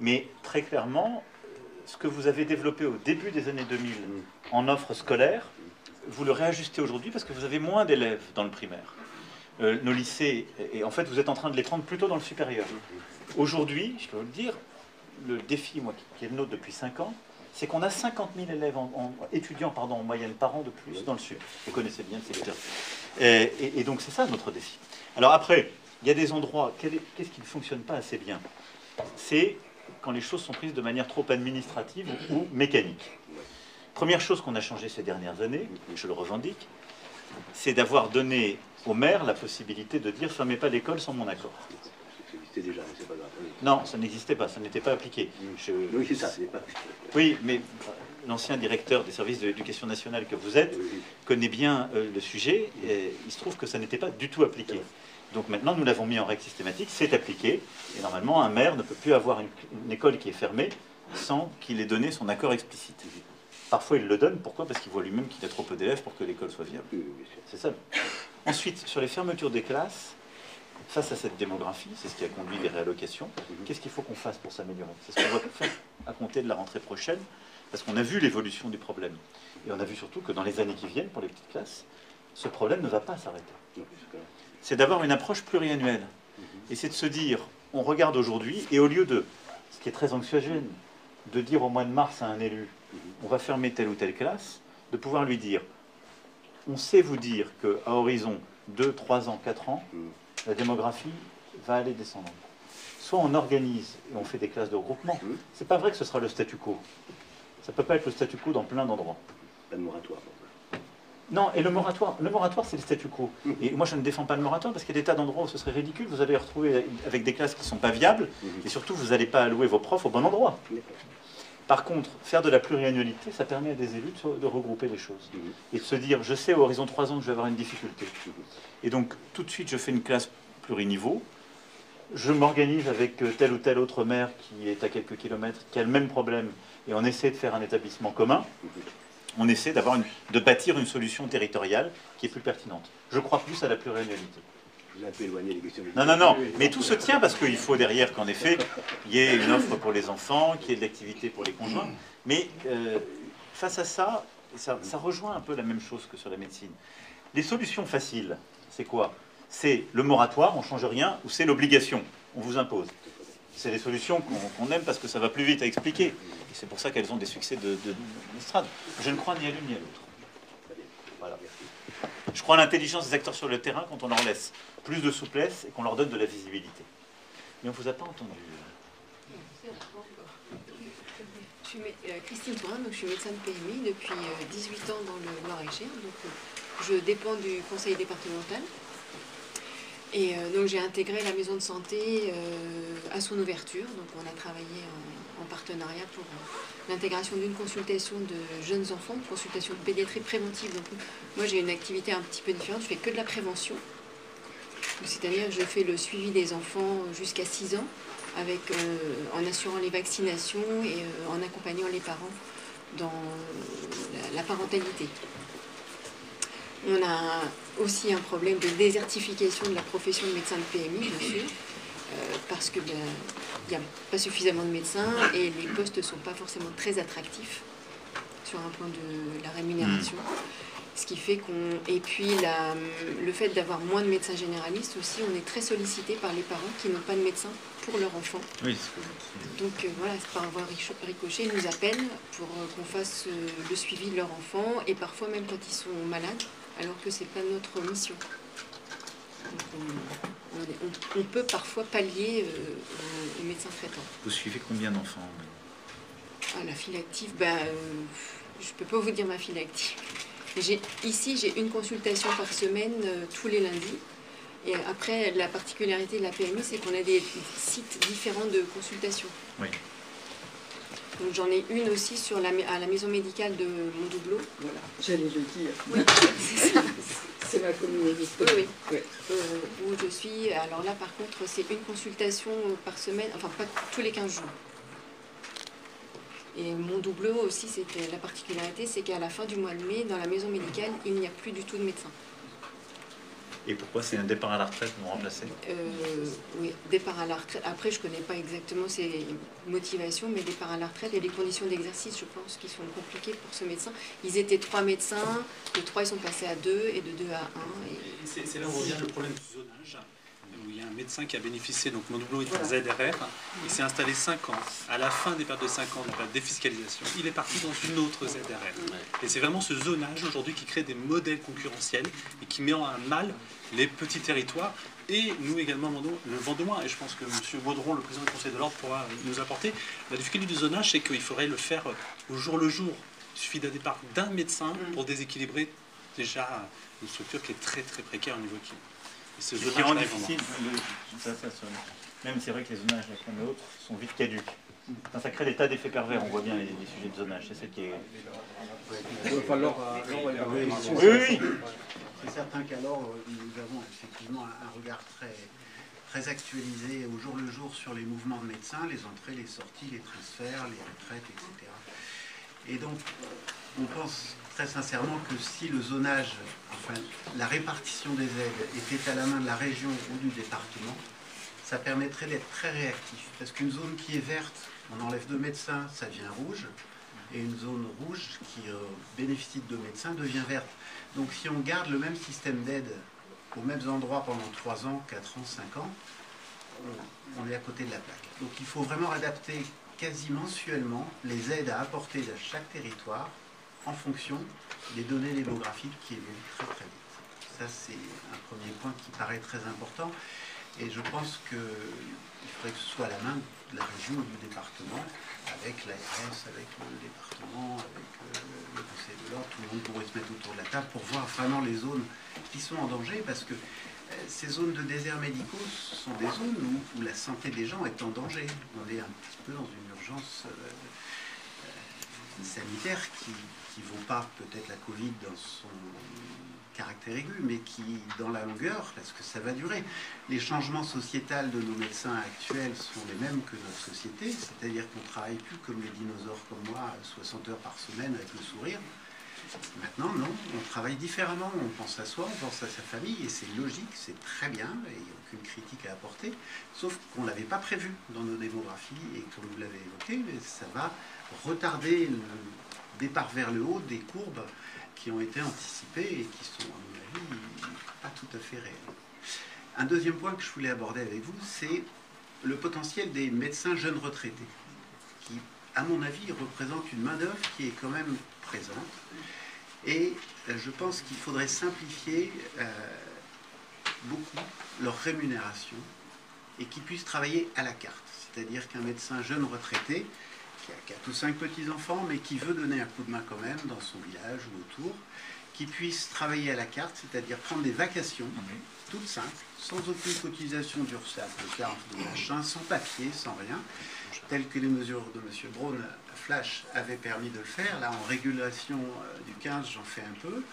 mais très clairement, ce que vous avez développé au début des années deux mille en offre scolaire, vous le réajustez aujourd'hui parce que vous avez moins d'élèves dans le primaire. Euh, nos lycées, et en fait, vous êtes en train de les prendre plutôt dans le supérieur. Aujourd'hui, je peux vous le dire, le défi, moi, qui est le nôtre depuis cinq ans, c'est qu'on a cinquante mille élèves en, en, étudiants pardon, en moyenne par an de plus dans le sud. Vous connaissez bien le secteur. Et, et, et donc, c'est ça notre défi. Alors après, il y a des endroits, qu'est-ce qui ne fonctionne pas assez bien? C'est quand les choses sont prises de manière trop administrative ou mécanique. Première chose qu'on a changé ces dernières années, et je le revendique, c'est d'avoir donné au maire la possibilité de dire « fermez pas l'école sans mon accord ». Ça existait déjà, mais c'est pas grave. Non, ça n'existait pas, ça n'était pas appliqué. Je... Oui, c'est ça, ce n'est pas appliqué. Oui, mais l'ancien directeur des services de l'éducation nationale que vous êtes connaît bien euh, le sujet, et il se trouve que ça n'était pas du tout appliqué. Donc maintenant, nous l'avons mis en règle systématique, c'est appliqué, et normalement, un maire ne peut plus avoir une, une école qui est fermée sans qu'il ait donné son accord explicite. Parfois, il le donne. Pourquoi? Parce qu'il voit lui-même qu'il a trop peu d'élèves pour que l'école soit viable. C'est ça. Ensuite, sur les fermetures des classes, face à cette démographie, c'est ce qui a conduit des réallocations, qu'est-ce qu'il faut qu'on fasse pour s'améliorer? C'est ce qu'on va faire à compter de la rentrée prochaine, parce qu'on a vu l'évolution du problème. Et on a vu surtout que dans les années qui viennent, pour les petites classes, ce problème ne va pas s'arrêter. C'est d'avoir une approche pluriannuelle. Et c'est de se dire, on regarde aujourd'hui, et au lieu de, ce qui est très anxiogène, de dire au mois de mars à un élu, on va fermer telle ou telle classe, de pouvoir lui dire, on sait vous dire qu'à horizon deux, trois ans, quatre ans, la démographie va aller descendant. Soit on organise et on fait des classes de regroupement. C'est pas vrai que ce sera le statu quo. Ça peut pas être le statu quo dans plein d'endroits. Pas de moratoire. Non, et le moratoire, le moratoire c'est le statu quo. Et moi je ne défends pas le moratoire parce qu'il y a des tas d'endroits où ce serait ridicule. Vous allez les retrouver avec des classes qui ne sont pas viables et surtout vous n'allez pas allouer vos profs au bon endroit. Par contre, faire de la pluriannualité, ça permet à des élus de regrouper les choses. Et de se dire, je sais, au horizon trois ans, que je vais avoir une difficulté. Et donc, tout de suite, je fais une classe pluriniveau. Je m'organise avec tel ou tel autre maire qui est à quelques kilomètres, qui a le même problème. Et on essaie de faire un établissement commun. On essaie d'avoir une, de bâtir une solution territoriale qui est plus pertinente. Je crois plus à la pluriannualité. Un peu éloigné des questions. Non, non, non, mais tout se tient parce qu'il faut derrière qu'en effet, il y ait une offre pour les enfants, qu'il y ait de l'activité pour les conjoints. Mais euh, face à ça, ça, ça rejoint un peu la même chose que sur la médecine. Les solutions faciles, c'est quoi? C'est le moratoire, on ne change rien, ou c'est l'obligation, on vous impose. C'est les solutions qu'on qu'on aime parce que ça va plus vite à expliquer. Et c'est pour ça qu'elles ont des succès de, de, de strade. Je ne crois ni à l'une ni à l'autre. Voilà. Je crois à l'intelligence des acteurs sur le terrain quand on leur laisse plus de souplesse et qu'on leur donne de la visibilité. Mais on ne vous a pas entendu. Je suis Christine Brun, donc je suis médecin de P M I depuis dix-huit ans dans le Loir-et-Cher. Je dépends du conseil départemental. Et euh, donc j'ai intégré la maison de santé euh, à son ouverture. Donc on a travaillé en, en partenariat pour euh, l'intégration d'une consultation de jeunes enfants, une consultation de pédiatrie préventive. Donc moi j'ai une activité un petit peu différente, je fais que de la prévention. C'est-à-dire je fais le suivi des enfants jusqu'à six ans, avec, euh, en assurant les vaccinations et euh, en accompagnant les parents dans la, la parentalité. On a aussi un problème de désertification de la profession de médecin de P M I, bien sûr, euh, parce qu'il n'y a pas suffisamment de médecins et les postes ne sont pas forcément très attractifs sur un point de la rémunération. Ce qui fait qu'on... Et puis la, le fait d'avoir moins de médecins généralistes aussi, on est très sollicité par les parents qui n'ont pas de médecin pour leur enfant. Oui. Donc euh, voilà, par avoir ricochet, ils nous appellent pour euh, qu'on fasse euh, le suivi de leur enfant et parfois même quand ils sont malades, alors que c'est pas notre mission. Donc, on, on, on peut parfois pallier euh, aux médecins traitants. Vous suivez combien d'enfants? Ah, la file active, bah, euh, je peux pas vous dire ma file active. Ici, j'ai une consultation par semaine euh, tous les lundis. Et après, la particularité de la P M I, c'est qu'on a des sites différents de consultation. Oui. Donc j'en ai une aussi sur la, à la maison médicale de Mondoubleau. Voilà, j'allais le dire. Oui, c'est ça. C'est ma communauté. Oui, oui. Ouais. Euh, où je suis. Alors là, par contre, c'est une consultation par semaine, enfin pas tous les quinze jours. Et Mondoubleau aussi, c'était la particularité, c'est qu'à la fin du mois de mai, dans la maison médicale, il n'y a plus du tout de médecin. Et pourquoi c'est un départ à la retraite non remplacé? euh, Oui, départ à la retraite. Après, je ne connais pas exactement ses motivations, mais départ à la retraite et les conditions d'exercice, je pense, qui sont compliquées pour ce médecin. Ils étaient trois médecins, de trois, ils sont passés à deux, et de deux à un. Et... C'est là où revient le problème du zonage. Où il y a un médecin qui a bénéficié, donc Mondoubleau est un Z R R, il s'est installé cinq ans. À la fin des périodes de cinq ans, de la défiscalisation, il est parti dans une autre Z R R. Et c'est vraiment ce zonage aujourd'hui qui crée des modèles concurrentiels et qui met en mal les petits territoires. Et nous également, le Vendômois, et je pense que M. Baudron, le président du Conseil de l'Ordre, pourra nous apporter. La difficulté du zonage, c'est qu'il faudrait le faire au jour le jour. Il suffit d'un départ d'un médecin pour déséquilibrer déjà une structure qui est très très précaire au niveau qui. C'est vraiment difficile. Ça, ça sonne. Même c'est vrai que les zonages les uns et autres sont vite caduques. Enfin, ça crée des tas d'effets pervers. On voit bien les, les sujets de zonage. C'est ça qui est. Il va falloir. Oui, oui. C'est certain qu'alors nous avons effectivement un regard très, très actualisé au jour le jour sur les mouvements de médecins, les entrées, les sorties, les transferts, les retraites, et cetera. Et donc, on pense très sincèrement que si le zonage, enfin la répartition des aides était à la main de la région ou du département, ça permettrait d'être très réactif. Parce qu'une zone qui est verte, on enlève deux médecins, ça devient rouge. Et une zone rouge qui euh, bénéficie de deux médecins devient verte. Donc si on garde le même système d'aide aux mêmes endroits pendant trois ans, quatre ans, cinq ans, on, on est à côté de la plaque. Donc il faut vraiment adapter quasi mensuellement les aides à apporter à chaque territoire en fonction des données démographiques qui évoluent très très vite. Ça, c'est un premier point qui paraît très important. Et je pense qu'il faudrait que ce soit à la main de la région ou du département, avec l'A R S, avec le département, avec le Conseil de l'Ordre. Tout le monde pourrait se mettre autour de la table pour voir vraiment les zones qui sont en danger, parce que ces zones de déserts médicaux sont des zones où, où la santé des gens est en danger. On est un petit peu dans une urgence euh, euh, sanitaire qui ne vaut pas peut-être la Covid dans son caractère aigu, mais qui, dans la longueur, parce que ça va durer. Les changements sociétals de nos médecins actuels sont les mêmes que notre société, c'est-à-dire qu'on ne travaille plus comme les dinosaures comme moi, soixante heures par semaine avec le sourire. Maintenant, non, on travaille différemment, on pense à soi, on pense à sa famille, et c'est logique, c'est très bien, et il n'y a aucune critique à apporter, sauf qu'on ne l'avait pas prévu dans nos démographies, et comme vous l'avez évoqué, ça va retarder le départ vers le haut des courbes qui ont été anticipées et qui sont, à mon avis, pas tout à fait réelles. Un deuxième point que je voulais aborder avec vous, c'est le potentiel des médecins jeunes retraités, qui, à mon avis, représente une main-d'œuvre qui est quand même présente. Et je pense qu'il faudrait simplifier euh, beaucoup leur rémunération et qu'ils puissent travailler à la carte. C'est-à-dire qu'un médecin jeune retraité, qui a quatre ou cinq petits-enfants, mais qui veut donner un coup de main quand même dans son village ou autour, qui puissent travailler à la carte, c'est-à-dire prendre des vacations, mmh. toutes simples, sans aucune cotisation d'URSSAF, de carte, de machin, sans papier, sans rien, telles que les mesures de M. Braun Flash avaient permis de le faire. Là, en régulation du quinze, j'en fais un peu.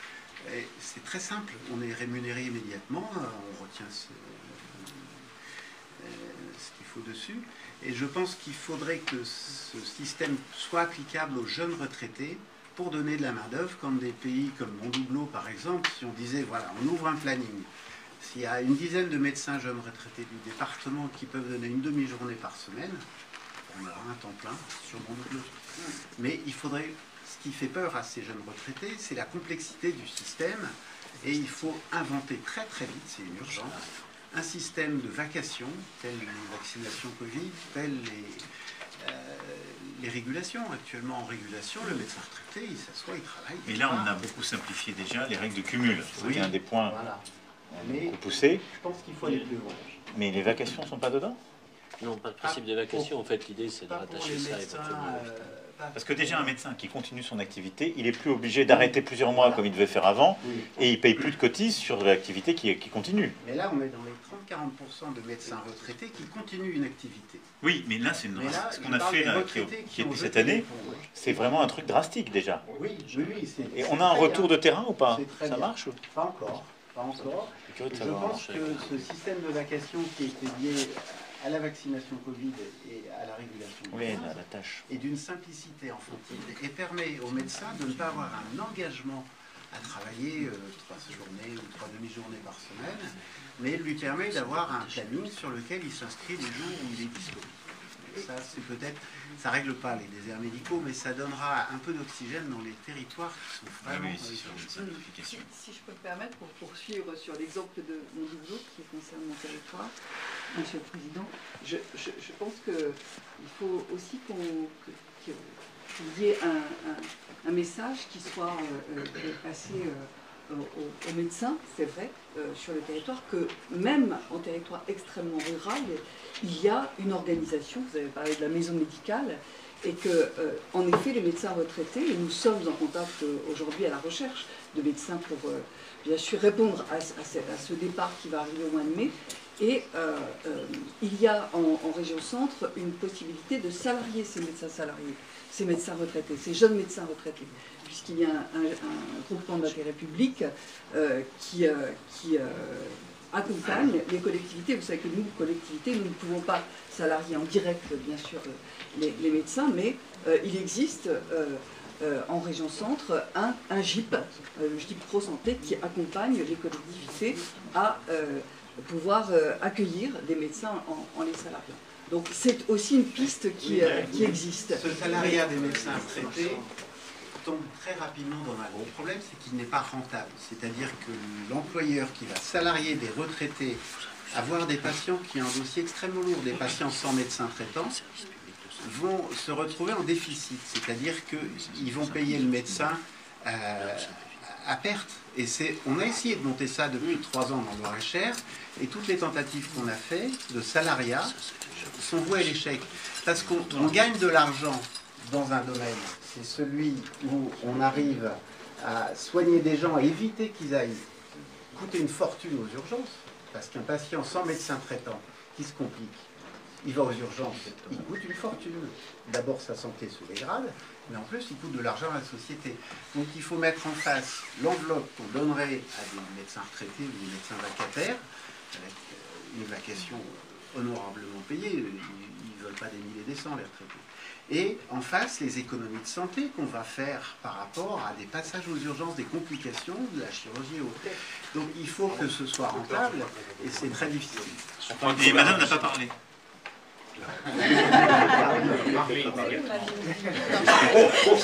C'est très simple, on est rémunéré immédiatement, on retient ce, ce qu'il faut dessus. Et je pense qu'il faudrait que ce système soit applicable aux jeunes retraités pour donner de la main-d'œuvre, comme des pays comme Mondoubleau, par exemple. Si on disait, voilà, on ouvre un planning, s'il y a une dizaine de médecins jeunes retraités du département qui peuvent donner une demi-journée par semaine, on aura un temps plein sur Mondoubleau. Mais il faudrait... Ce qui fait peur à ces jeunes retraités, c'est la complexité du système. Et il faut inventer très très vite, c'est une urgence, un système de vacations, telles les vaccinations Covid, telles les, euh, les régulations. Actuellement, en régulation, le médecin retraité, il s'assoit, il travaille. Mais là, on a beaucoup simplifié déjà les règles de cumul. C'est oui. un des points voilà. beaucoup poussés. Je pense qu'il faut aller plus loin. Mais les vacations ne sont pas dedans? Non, pas le principe des vacations. En fait, l'idée, c'est de rattacher ça éventuellement. Parce que déjà, un médecin qui continue son activité, il n'est plus obligé d'arrêter plusieurs mois comme il devait faire avant, et il ne paye plus de cotises sur l'activité qui, qui continue. Mais là, on est dans les trente à quarante pour cent de médecins retraités qui continuent une activité. Oui, mais là, c'est ce qu'on a fait là, qui, qui est cette année. C'est vraiment un truc drastique déjà. Oui, oui, oui. Et on a un retour bien. de terrain ou pas? Ça marche ou... Pas encore. Pas encore. Je pense que ce système de vacation qui était lié à la vaccination Covid et à la régulation oui, de la, la tâche et d'une simplicité enfantine et permet aux médecins de ne pas avoir un engagement à travailler euh, trois journées ou trois demi-journées par semaine, mais lui permet d'avoir un planning sur lequel il s'inscrit le jour où il est disponible. Ça, c'est peut-être, ça règle pas les déserts médicaux, mais ça donnera un peu d'oxygène dans les territoires qui sont vraiment... Oui, oui, sur une simplification. Si, si je peux me permettre, pour poursuivre sur l'exemple de Mondoubleau qui concerne mon territoire, Monsieur le Président, je, je, je pense qu'il faut aussi qu'on qu'il y ait un, un, un message qui soit euh, passé euh, aux, aux médecins, c'est vrai, euh, sur le territoire, que même en territoire extrêmement rural, il y a une organisation, vous avez parlé de la maison médicale, et que, euh, en effet, les médecins retraités, et nous sommes en contact euh, aujourd'hui à la recherche de médecins pour, euh, bien sûr, répondre à, à, ce, à ce départ qui va arriver au mois de mai. Et euh, euh, il y a en, en région centre une possibilité de salarier ces médecins salariés, ces médecins retraités, ces jeunes médecins retraités, puisqu'il y a un, un, un groupement d'intérêt public euh, qui, euh, qui euh, accompagne les collectivités. Vous savez que nous, collectivités, nous ne pouvons pas salarier en direct, bien sûr, les, les médecins, mais euh, il existe euh, euh, en région centre un, un G I P, euh, le G I P Pro Santé, qui accompagne les collectivités à... Euh, pouvoir euh, accueillir des médecins en, en les salariant. Donc c'est aussi une piste qui, oui, euh, qui existe. Ce salariat des médecins retraités tombe très rapidement dans un gros problème, c'est qu'il n'est pas rentable. C'est-à-dire que l'employeur qui va salarier des retraités, avoir des patients qui ont un dossier extrêmement lourd, des patients sans médecin traitant, vont se retrouver en déficit. C'est-à-dire qu'ils vont payer le médecin euh, à perte. Et on a essayé de monter ça depuis trois ans dans Loir-et-Cher, et toutes les tentatives qu'on a faites de salariat sont vouées à l'échec. Parce qu'on gagne de l'argent dans un domaine, c'est celui où on arrive à soigner des gens, à éviter qu'ils aillent coûter une fortune aux urgences, parce qu'un patient sans médecin traitant qui se complique, il va aux urgences, il coûte une fortune. D'abord, sa santé se dégrade, mais en plus, il coûte de l'argent à la société. Donc, il faut mettre en face l'enveloppe qu'on donnerait à des médecins retraités ou des médecins vacataires, avec une vacation honorablement payée. Ils ne veulent pas des milliers et des cents, les retraités. Et en face, les économies de santé qu'on va faire par rapport à des passages aux urgences, des complications, de la chirurgie au... Donc, il faut que ce soit rentable, et c'est très difficile. Et madame n'a pas parlé. Je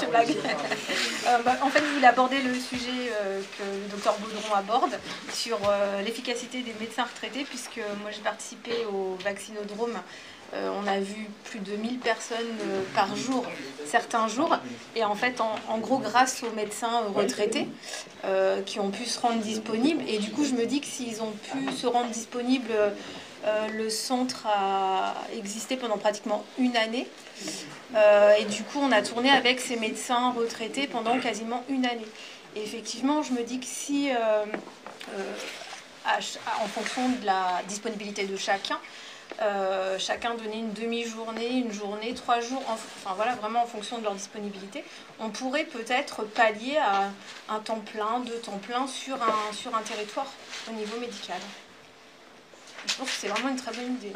blague. Euh, bah, en fait, vous voulez aborder le sujet euh, que le docteur Baudron aborde sur euh, l'efficacité des médecins retraités, puisque moi j'ai participé au vaccinodrome. Euh, on a vu plus de mille personnes euh, par jour, certains jours, et en fait, en, en gros, grâce aux médecins retraités euh, qui ont pu se rendre disponibles. Et du coup, je me dis que s'ils ont pu se rendre disponibles. Euh, Euh, le centre a existé pendant pratiquement une année euh, et du coup on a tourné avec ces médecins retraités pendant quasiment une année. Et effectivement, je me dis que si, euh, euh, à, en fonction de la disponibilité de chacun, Euh, chacun donnait une demi-journée, une journée, trois jours, en, enfin voilà, vraiment en fonction de leur disponibilité, on pourrait peut-être pallier à un temps plein, deux temps pleins sur un, sur un territoire au niveau médical. Je trouve que c'est vraiment une très bonne idée.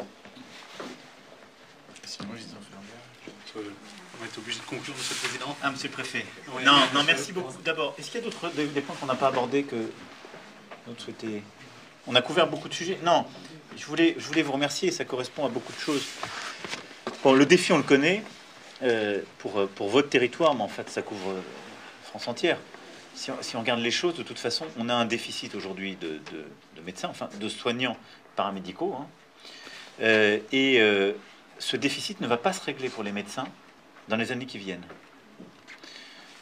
Sinon, les infirmières, on va être obligé de conclure, monsieur le président. Ah, monsieur le préfet. Oui. Non, non, merci beaucoup. D'abord, est-ce qu'il y a d'autres des points qu'on n'a pas abordés que vous souhaitez? On a couvert beaucoup de sujets. Non, je voulais, je voulais vous remercier, ça correspond à beaucoup de choses. Bon, le défi, on le connaît, euh, pour, pour votre territoire, mais en fait, ça couvre France entière. Si on, si on regarde les choses, de toute façon, on a un déficit aujourd'hui de, de, de médecins, enfin, de soignants paramédicaux. Hein. Euh, et euh, ce déficit ne va pas se régler pour les médecins dans les années qui viennent.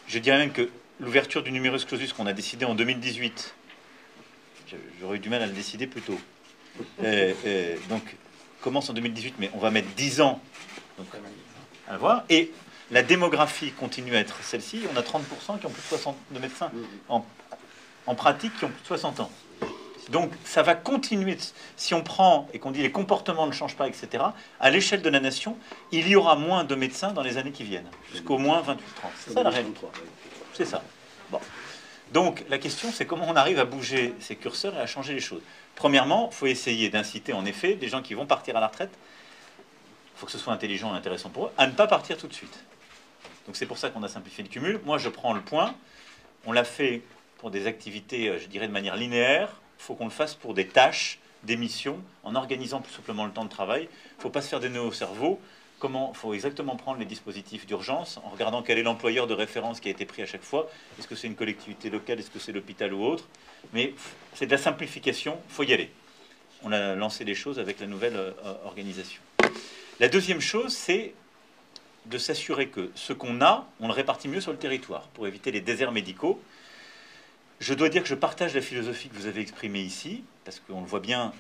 Je dirais même que l'ouverture du numerus clausus qu'on a décidé en deux mille dix-huit... J'aurais eu du mal à le décider plus tôt. Euh, euh, donc, commence en deux mille dix-huit, mais on va mettre dix ans. Donc, à voir. Et la démographie continue à être celle-ci. On a trente pour cent qui ont plus de soixante de médecins en, en pratique qui ont plus de soixante ans. Donc, ça va continuer. Si on prend et qu'on dit les comportements ne changent pas, et cetera, à l'échelle de la nation, il y aura moins de médecins dans les années qui viennent, jusqu'au moins vingt-huit trente. C'est ça la réalité. C'est ça. Bon. Donc, la question, c'est comment on arrive à bouger ces curseurs et à changer les choses. Premièrement, il faut essayer d'inciter, en effet, des gens qui vont partir à la retraite, il faut que ce soit intelligent et intéressant pour eux, à ne pas partir tout de suite. Donc, c'est pour ça qu'on a simplifié le cumul. Moi, je prends le point. On l'a fait pour des activités, je dirais, de manière linéaire. Il faut qu'on le fasse pour des tâches, des missions, en organisant plus simplement le temps de travail. Il ne faut pas se faire des nœuds au cerveau. Comment il faut exactement prendre les dispositifs d'urgence en regardant quel est l'employeur de référence qui a été pris à chaque fois. Est-ce que c'est une collectivité locale, est-ce que c'est l'hôpital ou autre? Mais c'est de la simplification, il faut y aller. On a lancé les choses avec la nouvelle euh, organisation. La deuxième chose, c'est de s'assurer que ce qu'on a, on le répartit mieux sur le territoire pour éviter les déserts médicaux. Je dois dire que je partage la philosophie que vous avez exprimée ici, parce qu'on le voit bien.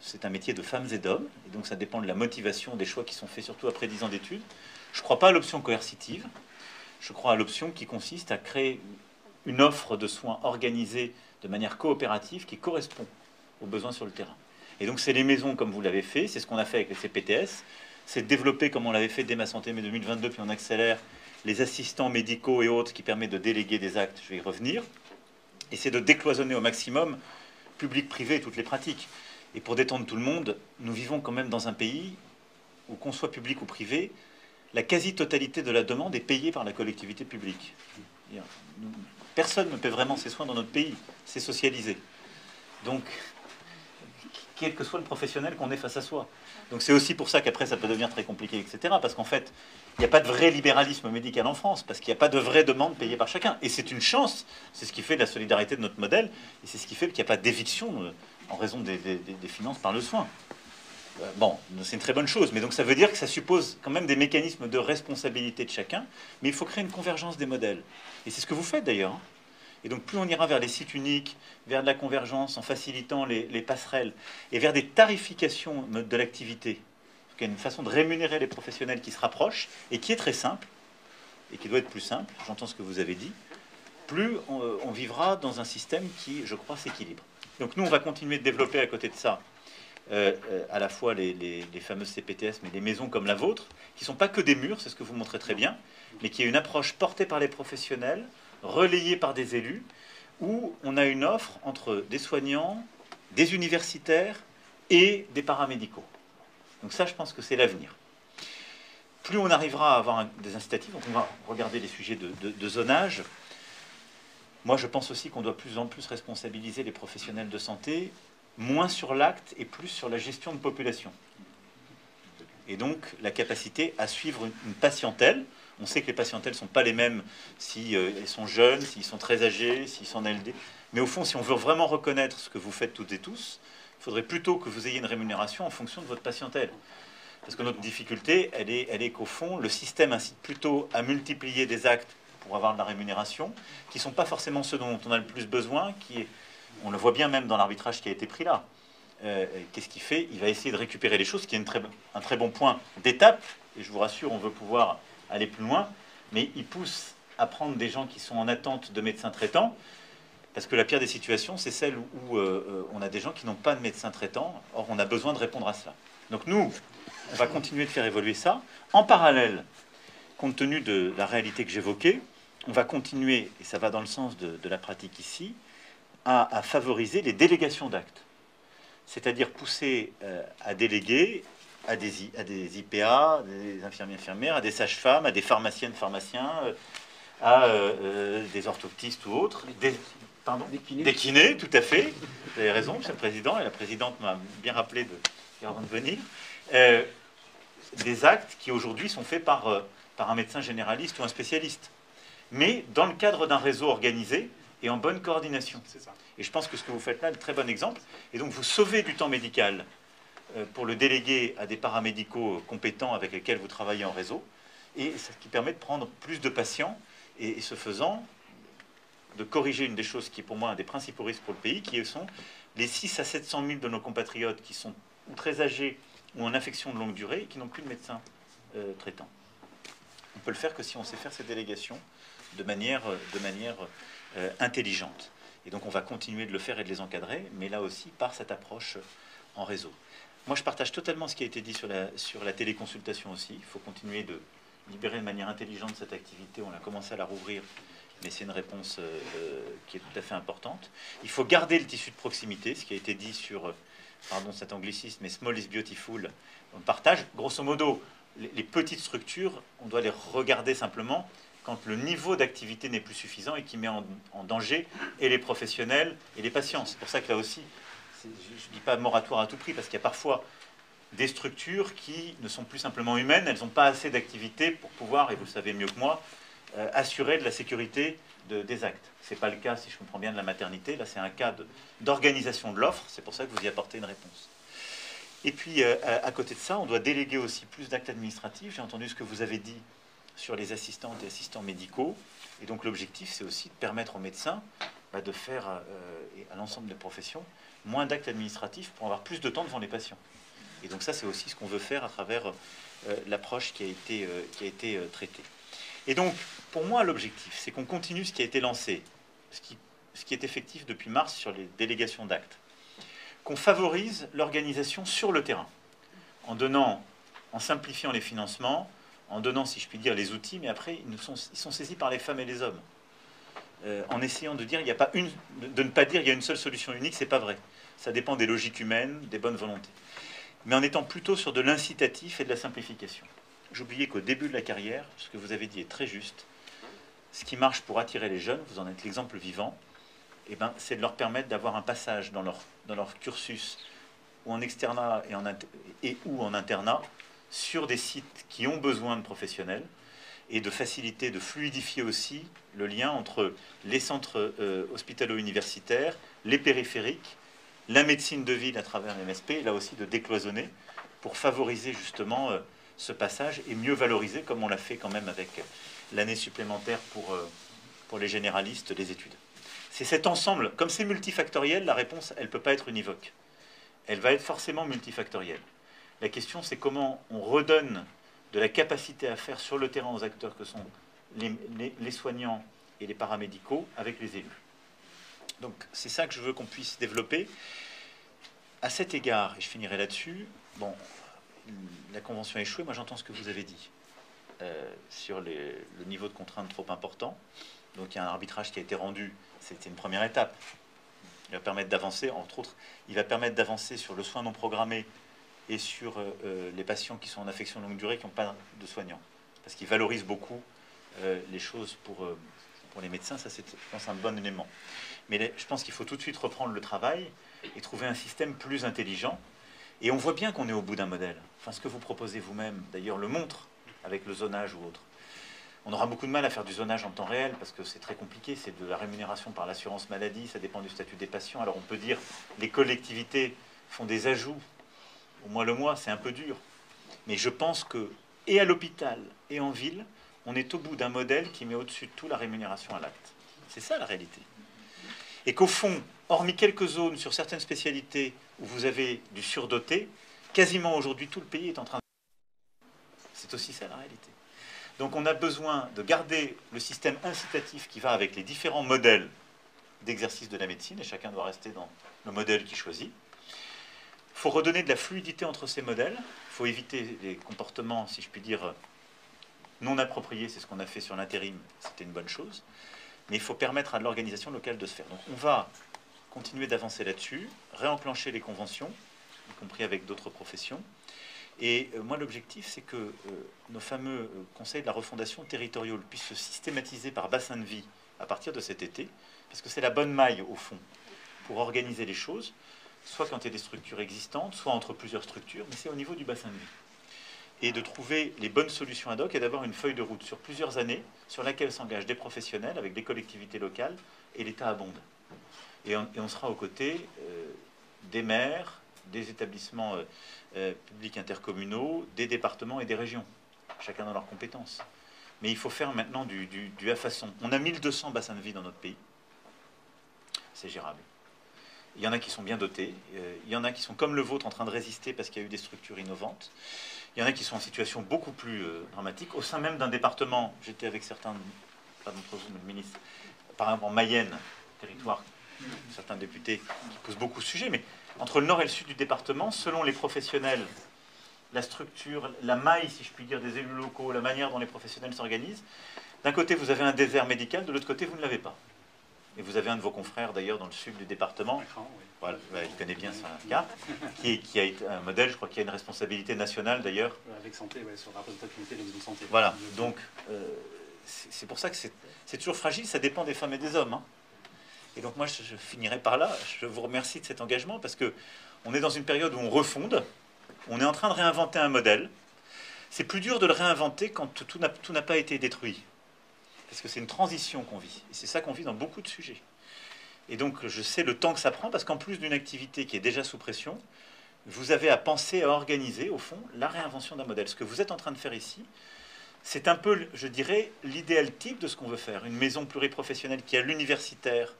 C'est un métier de femmes et d'hommes, et donc ça dépend de la motivation des choix qui sont faits, surtout après dix ans d'études. Je ne crois pas à l'option coercitive, je crois à l'option qui consiste à créer une offre de soins organisée de manière coopérative qui correspond aux besoins sur le terrain. Et donc c'est les maisons comme vous l'avez fait, c'est ce qu'on a fait avec les C P T S, c'est développer comme on l'avait fait dès Ma Santé Mai deux mille vingt-deux, puis on accélère les assistants médicaux et autres qui permettent de déléguer des actes, je vais y revenir, et c'est de décloisonner au maximum public-privé et toutes les pratiques. Et pour détendre tout le monde, nous vivons quand même dans un pays où, qu'on soit public ou privé, la quasi-totalité de la demande est payée par la collectivité publique. Personne ne paie vraiment ses soins dans notre pays, c'est socialisé. Donc, quel que soit le professionnel qu'on est face à soi. Donc c'est aussi pour ça qu'après ça peut devenir très compliqué, et cetera. Parce qu'en fait, il n'y a pas de vrai libéralisme médical en France, parce qu'il n'y a pas de vraie demande payée par chacun. Et c'est une chance, c'est ce qui fait de la solidarité de notre modèle, et c'est ce qui fait qu'il n'y a pas d'éviction en raison des, des, des finances par le soin. Euh, bon, c'est une très bonne chose, mais donc ça veut dire que ça suppose quand même des mécanismes de responsabilité de chacun, mais il faut créer une convergence des modèles. Et c'est ce que vous faites d'ailleurs. Et donc plus on ira vers les sites uniques, vers de la convergence, en facilitant les, les passerelles, et vers des tarifications de l'activité, il y a une façon de rémunérer les professionnels qui se rapprochent, et qui est très simple, et qui doit être plus simple, j'entends ce que vous avez dit, plus on, on vivra dans un système qui, je crois, s'équilibre. Donc nous, on va continuer de développer à côté de ça, euh, euh, à la fois les, les, les fameuses C P T S, mais des maisons comme la vôtre, qui ne sont pas que des murs, c'est ce que vous montrez très bien, mais qui est une approche portée par les professionnels, relayée par des élus, où on a une offre entre des soignants, des universitaires et des paramédicaux. Donc ça, je pense que c'est l'avenir. Plus on arrivera à avoir un, des incitatifs, donc on va regarder les sujets de, de, de zonage. Moi, je pense aussi qu'on doit de plus en plus responsabiliser les professionnels de santé, moins sur l'acte et plus sur la gestion de population. Et donc, la capacité à suivre une patientèle. On sait que les patientèles ne sont pas les mêmes si euh, elles sont jeunes, s'ils sont très âgés, s'ils sont en L D. Mais au fond, si on veut vraiment reconnaître ce que vous faites toutes et tous, il faudrait plutôt que vous ayez une rémunération en fonction de votre patientèle. Parce que notre difficulté, elle est, elle est qu'au fond, le système incite plutôt à multiplier des actes pour avoir de la rémunération, qui ne sont pas forcément ceux dont on a le plus besoin, qui est, on le voit bien même dans l'arbitrage qui a été pris là. Euh, Qu'est-ce qu'il fait? Il va essayer de récupérer les choses, qui est une très, un très bon point d'étape, et je vous rassure, on veut pouvoir aller plus loin, mais il pousse à prendre des gens qui sont en attente de médecins traitants, parce que la pire des situations, c'est celle où euh, on a des gens qui n'ont pas de médecin traitant. Or, on a besoin de répondre à cela. Donc nous, on va continuer de faire évoluer ça. En parallèle, compte tenu de la réalité que j'évoquais, on va continuer, et ça va dans le sens de, de la pratique ici, à, à favoriser les délégations d'actes. C'est-à-dire pousser euh, à déléguer à des, à des I P A, à des infirmiers-infirmières, à des sages-femmes, à des pharmaciennes-pharmaciens, euh, à euh, des orthoptistes ou autres, des, pardon, des kinés. Des kinés, tout à fait. Vous avez raison, monsieur le Président, et la Présidente m'a bien rappelé de, de, avant de venir. Euh, des actes qui aujourd'hui sont faits par, euh, par un médecin généraliste ou un spécialiste, mais dans le cadre d'un réseau organisé et en bonne coordination. C'est ça. Et je pense que ce que vous faites là est un très bon exemple. Et donc, vous sauvez du temps médical pour le déléguer à des paramédicaux compétents avec lesquels vous travaillez en réseau, et ce qui permet de prendre plus de patients, et ce faisant, de corriger une des choses qui est pour moi un des principaux risques pour le pays, qui sont les six à sept cent mille de nos compatriotes qui sont très âgés ou en affection de longue durée et qui n'ont plus de médecin euh, traitant. On peut le faire que si on sait faire ces délégations de manière, de manière euh, intelligente. Et donc on va continuer de le faire et de les encadrer, mais là aussi par cette approche en réseau. Moi je partage totalement ce qui a été dit sur la, sur la téléconsultation aussi. Il faut continuer de libérer de manière intelligente cette activité. On a commencé à la rouvrir, mais c'est une réponse euh, qui est tout à fait importante. Il faut garder le tissu de proximité, ce qui a été dit sur, pardon cet anglicisme, mais small is beautiful. On partage, grosso modo, les, les petites structures, on doit les regarder simplement quand le niveau d'activité n'est plus suffisant et qui met en, en danger et les professionnels et les patients. C'est pour ça que là aussi, je ne dis pas moratoire à tout prix, parce qu'il y a parfois des structures qui ne sont plus simplement humaines, elles n'ont pas assez d'activité pour pouvoir, et vous le savez mieux que moi, euh, assurer de la sécurité de, des actes. Ce n'est pas le cas, si je comprends bien, de la maternité. Là, c'est un cas d'organisation de l'offre. C'est pour ça que vous y apportez une réponse. Et puis, euh, à, à côté de ça, on doit déléguer aussi plus d'actes administratifs. J'ai entendu ce que vous avez dit sur les assistantes et assistants médicaux. Et donc l'objectif, c'est aussi de permettre aux médecins bah, de faire, euh, et à l'ensemble des professions, moins d'actes administratifs pour avoir plus de temps devant les patients. Et donc ça, c'est aussi ce qu'on veut faire à travers euh, l'approche qui a été, euh, qui a été euh, traitée. Et donc, pour moi, l'objectif, c'est qu'on continue ce qui a été lancé, ce qui, ce qui est effectif depuis mars sur les délégations d'actes, qu'on favorise l'organisation sur le terrain, en donnant, en simplifiant les financements, en donnant, si je puis dire, les outils, mais après, ils sont, ils sont saisis par les femmes et les hommes. Euh, en essayant de, dire, il y a pas une, de ne pas dire qu'il y a une seule solution unique, c'est pas vrai. Ça dépend des logiques humaines, des bonnes volontés. Mais en étant plutôt sur de l'incitatif et de la simplification. J'oubliais qu'au début de la carrière, ce que vous avez dit est très juste. Ce qui marche pour attirer les jeunes, vous en êtes l'exemple vivant, eh ben, c'est de leur permettre d'avoir un passage dans leur, dans leur cursus, ou en externat et, en, et ou en internat, sur des sites qui ont besoin de professionnels et de faciliter, de fluidifier aussi le lien entre les centres euh, hospitalo-universitaires, les périphériques, la médecine de ville à travers l'M S P, et là aussi de décloisonner pour favoriser justement euh, ce passage et mieux valoriser, comme on l'a fait quand même avec l'année supplémentaire pour, euh, pour les généralistes, les études. C'est cet ensemble, comme c'est multifactoriel, la réponse, elle ne peut pas être univoque. Elle va être forcément multifactorielle. La question, c'est comment on redonne de la capacité à faire sur le terrain aux acteurs que sont les, les, les soignants et les paramédicaux avec les élus. Donc, c'est ça que je veux qu'on puisse développer. À cet égard, et je finirai là-dessus, bon, la convention a échoué. Moi, j'entends ce que vous avez dit euh, sur les, le niveau de contrainte trop important. Donc, il y a un arbitrage qui a été rendu. C'était une première étape. Il va permettre d'avancer, entre autres, il va permettre d'avancer sur le soin non programmé et sur euh, les patients qui sont en affection longue durée, qui n'ont pas de soignants. Parce qu'ils valorisent beaucoup euh, les choses pour, euh, pour les médecins. Ça, c'est, je pense, un bon élément. Mais les, je pense qu'il faut tout de suite reprendre le travail et trouver un système plus intelligent. Et on voit bien qu'on est au bout d'un modèle. Enfin, ce que vous proposez vous-même, d'ailleurs, le montre avec le zonage ou autre. On aura beaucoup de mal à faire du zonage en temps réel parce que c'est très compliqué. C'est de la rémunération par l'assurance maladie. Ça dépend du statut des patients. Alors, on peut dire les collectivités font des ajouts au mois le mois, c'est un peu dur. Mais je pense que, et à l'hôpital, et en ville, on est au bout d'un modèle qui met au-dessus de tout la rémunération à l'acte. C'est ça la réalité. Et qu'au fond, hormis quelques zones sur certaines spécialités où vous avez du surdoté, quasiment aujourd'hui tout le pays est en train de... C'est aussi ça la réalité. Donc on a besoin de garder le système incitatif qui va avec les différents modèles d'exercice de la médecine, et chacun doit rester dans le modèle qu'il choisit. Il faut redonner de la fluidité entre ces modèles, il faut éviter les comportements, si je puis dire, non appropriés, c'est ce qu'on a fait sur l'intérim, c'était une bonne chose, mais il faut permettre à l'organisation locale de se faire. Donc on va continuer d'avancer là-dessus, réenclencher les conventions, y compris avec d'autres professions. Et moi, l'objectif, c'est que euh, nos fameux conseils de la refondation territoriale puissent se systématiser par bassin de vie à partir de cet été, parce que c'est la bonne maille, au fond, pour organiser les choses, soit quand il y a des structures existantes, soit entre plusieurs structures, mais c'est au niveau du bassin de vie. Et de trouver les bonnes solutions ad hoc et d'avoir une feuille de route sur plusieurs années sur laquelle s'engagent des professionnels avec des collectivités locales et l'État abonde. Et on, et on sera aux côtés euh, des maires, des établissements euh, euh, publics intercommunaux, des départements et des régions, chacun dans leurs compétences. Mais il faut faire maintenant du, du, du à façon. On a mille deux cents bassins de vie dans notre pays. C'est gérable. Il y en a qui sont bien dotés. Euh, il y en a qui sont comme le vôtre en train de résister parce qu'il y a eu des structures innovantes. Il y en a qui sont en situation beaucoup plus euh, dramatique. Au sein même d'un département, j'étais avec certains, pas d'entre vous, mais le ministre, par exemple en Mayenne, territoire, certains députés qui posent beaucoup de sujets, mais entre le nord et le sud du département, selon les professionnels, la structure, la maille, si je puis dire, des élus locaux, la manière dont les professionnels s'organisent, d'un côté, vous avez un désert médical, de l'autre côté, vous ne l'avez pas. Et vous avez un de vos confrères, d'ailleurs, dans le sud du département, voilà, bah, il connaît bien ça, qui, qui a été un modèle, je crois qu'il y a une responsabilité nationale, d'ailleurs. Avec santé, ouais, sur la représentativité de la santé. Voilà, donc, euh, c'est pour ça que c'est toujours fragile, ça dépend des femmes et des hommes, hein. Et donc moi, je finirai par là. Je vous remercie de cet engagement parce que on est dans une période où on refonde. On est en train de réinventer un modèle. C'est plus dur de le réinventer quand tout n'a pas été détruit. Parce que c'est une transition qu'on vit. Et c'est ça qu'on vit dans beaucoup de sujets. Et donc je sais le temps que ça prend parce qu'en plus d'une activité qui est déjà sous pression, vous avez à penser, à organiser, au fond, la réinvention d'un modèle. Ce que vous êtes en train de faire ici, c'est un peu, je dirais, l'idéal type de ce qu'on veut faire. Une maison pluriprofessionnelle qui a l'universitaire,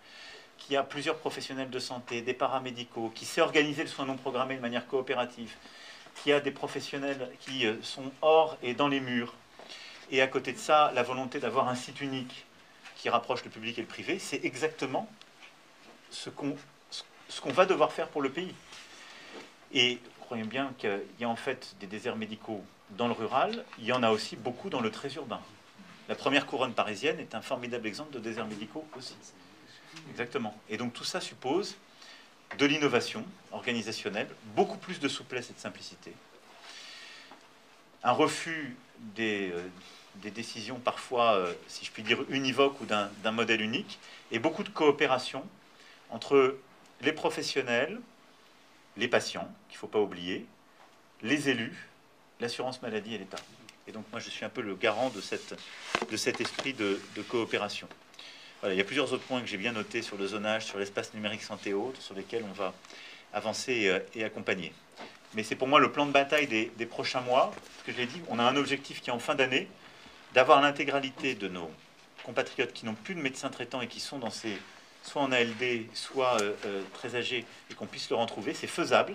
qui a plusieurs professionnels de santé, des paramédicaux, qui sait organiser le soin non programmé de manière coopérative, qui a des professionnels qui sont hors et dans les murs. Et à côté de ça, la volonté d'avoir un site unique qui rapproche le public et le privé, c'est exactement ce qu'on ce qu'on va devoir faire pour le pays. Et croyez bien qu'il y a en fait des déserts médicaux dans le rural, il y en a aussi beaucoup dans le très urbain. La première couronne parisienne est un formidable exemple de déserts médicaux aussi. Exactement. Et donc tout ça suppose de l'innovation organisationnelle, beaucoup plus de souplesse et de simplicité. Un refus des, euh, des décisions parfois, euh, si je puis dire, univoques ou d'un modèle unique, et beaucoup de coopération entre les professionnels, les patients, qu'il ne faut pas oublier, les élus, l'assurance maladie et l'État. Et donc moi je suis un peu le garant de, cette, de cet esprit de, de coopération. Voilà, il y a plusieurs autres points que j'ai bien notés sur le zonage, sur l'espace numérique santé et autres, sur lesquels on va avancer et accompagner. Mais c'est pour moi le plan de bataille des, des prochains mois, parce que je l'ai dit, on a un objectif qui est en fin d'année, d'avoir l'intégralité de nos compatriotes qui n'ont plus de médecin traitant et qui sont dans ces, soit en A L D, soit euh, euh, très âgés, et qu'on puisse le retrouver. C'est faisable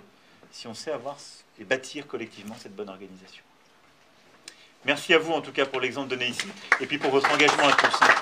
si on sait avoir et bâtir collectivement cette bonne organisation. Merci à vous en tout cas pour l'exemple donné ici, et puis pour votre engagement à tous.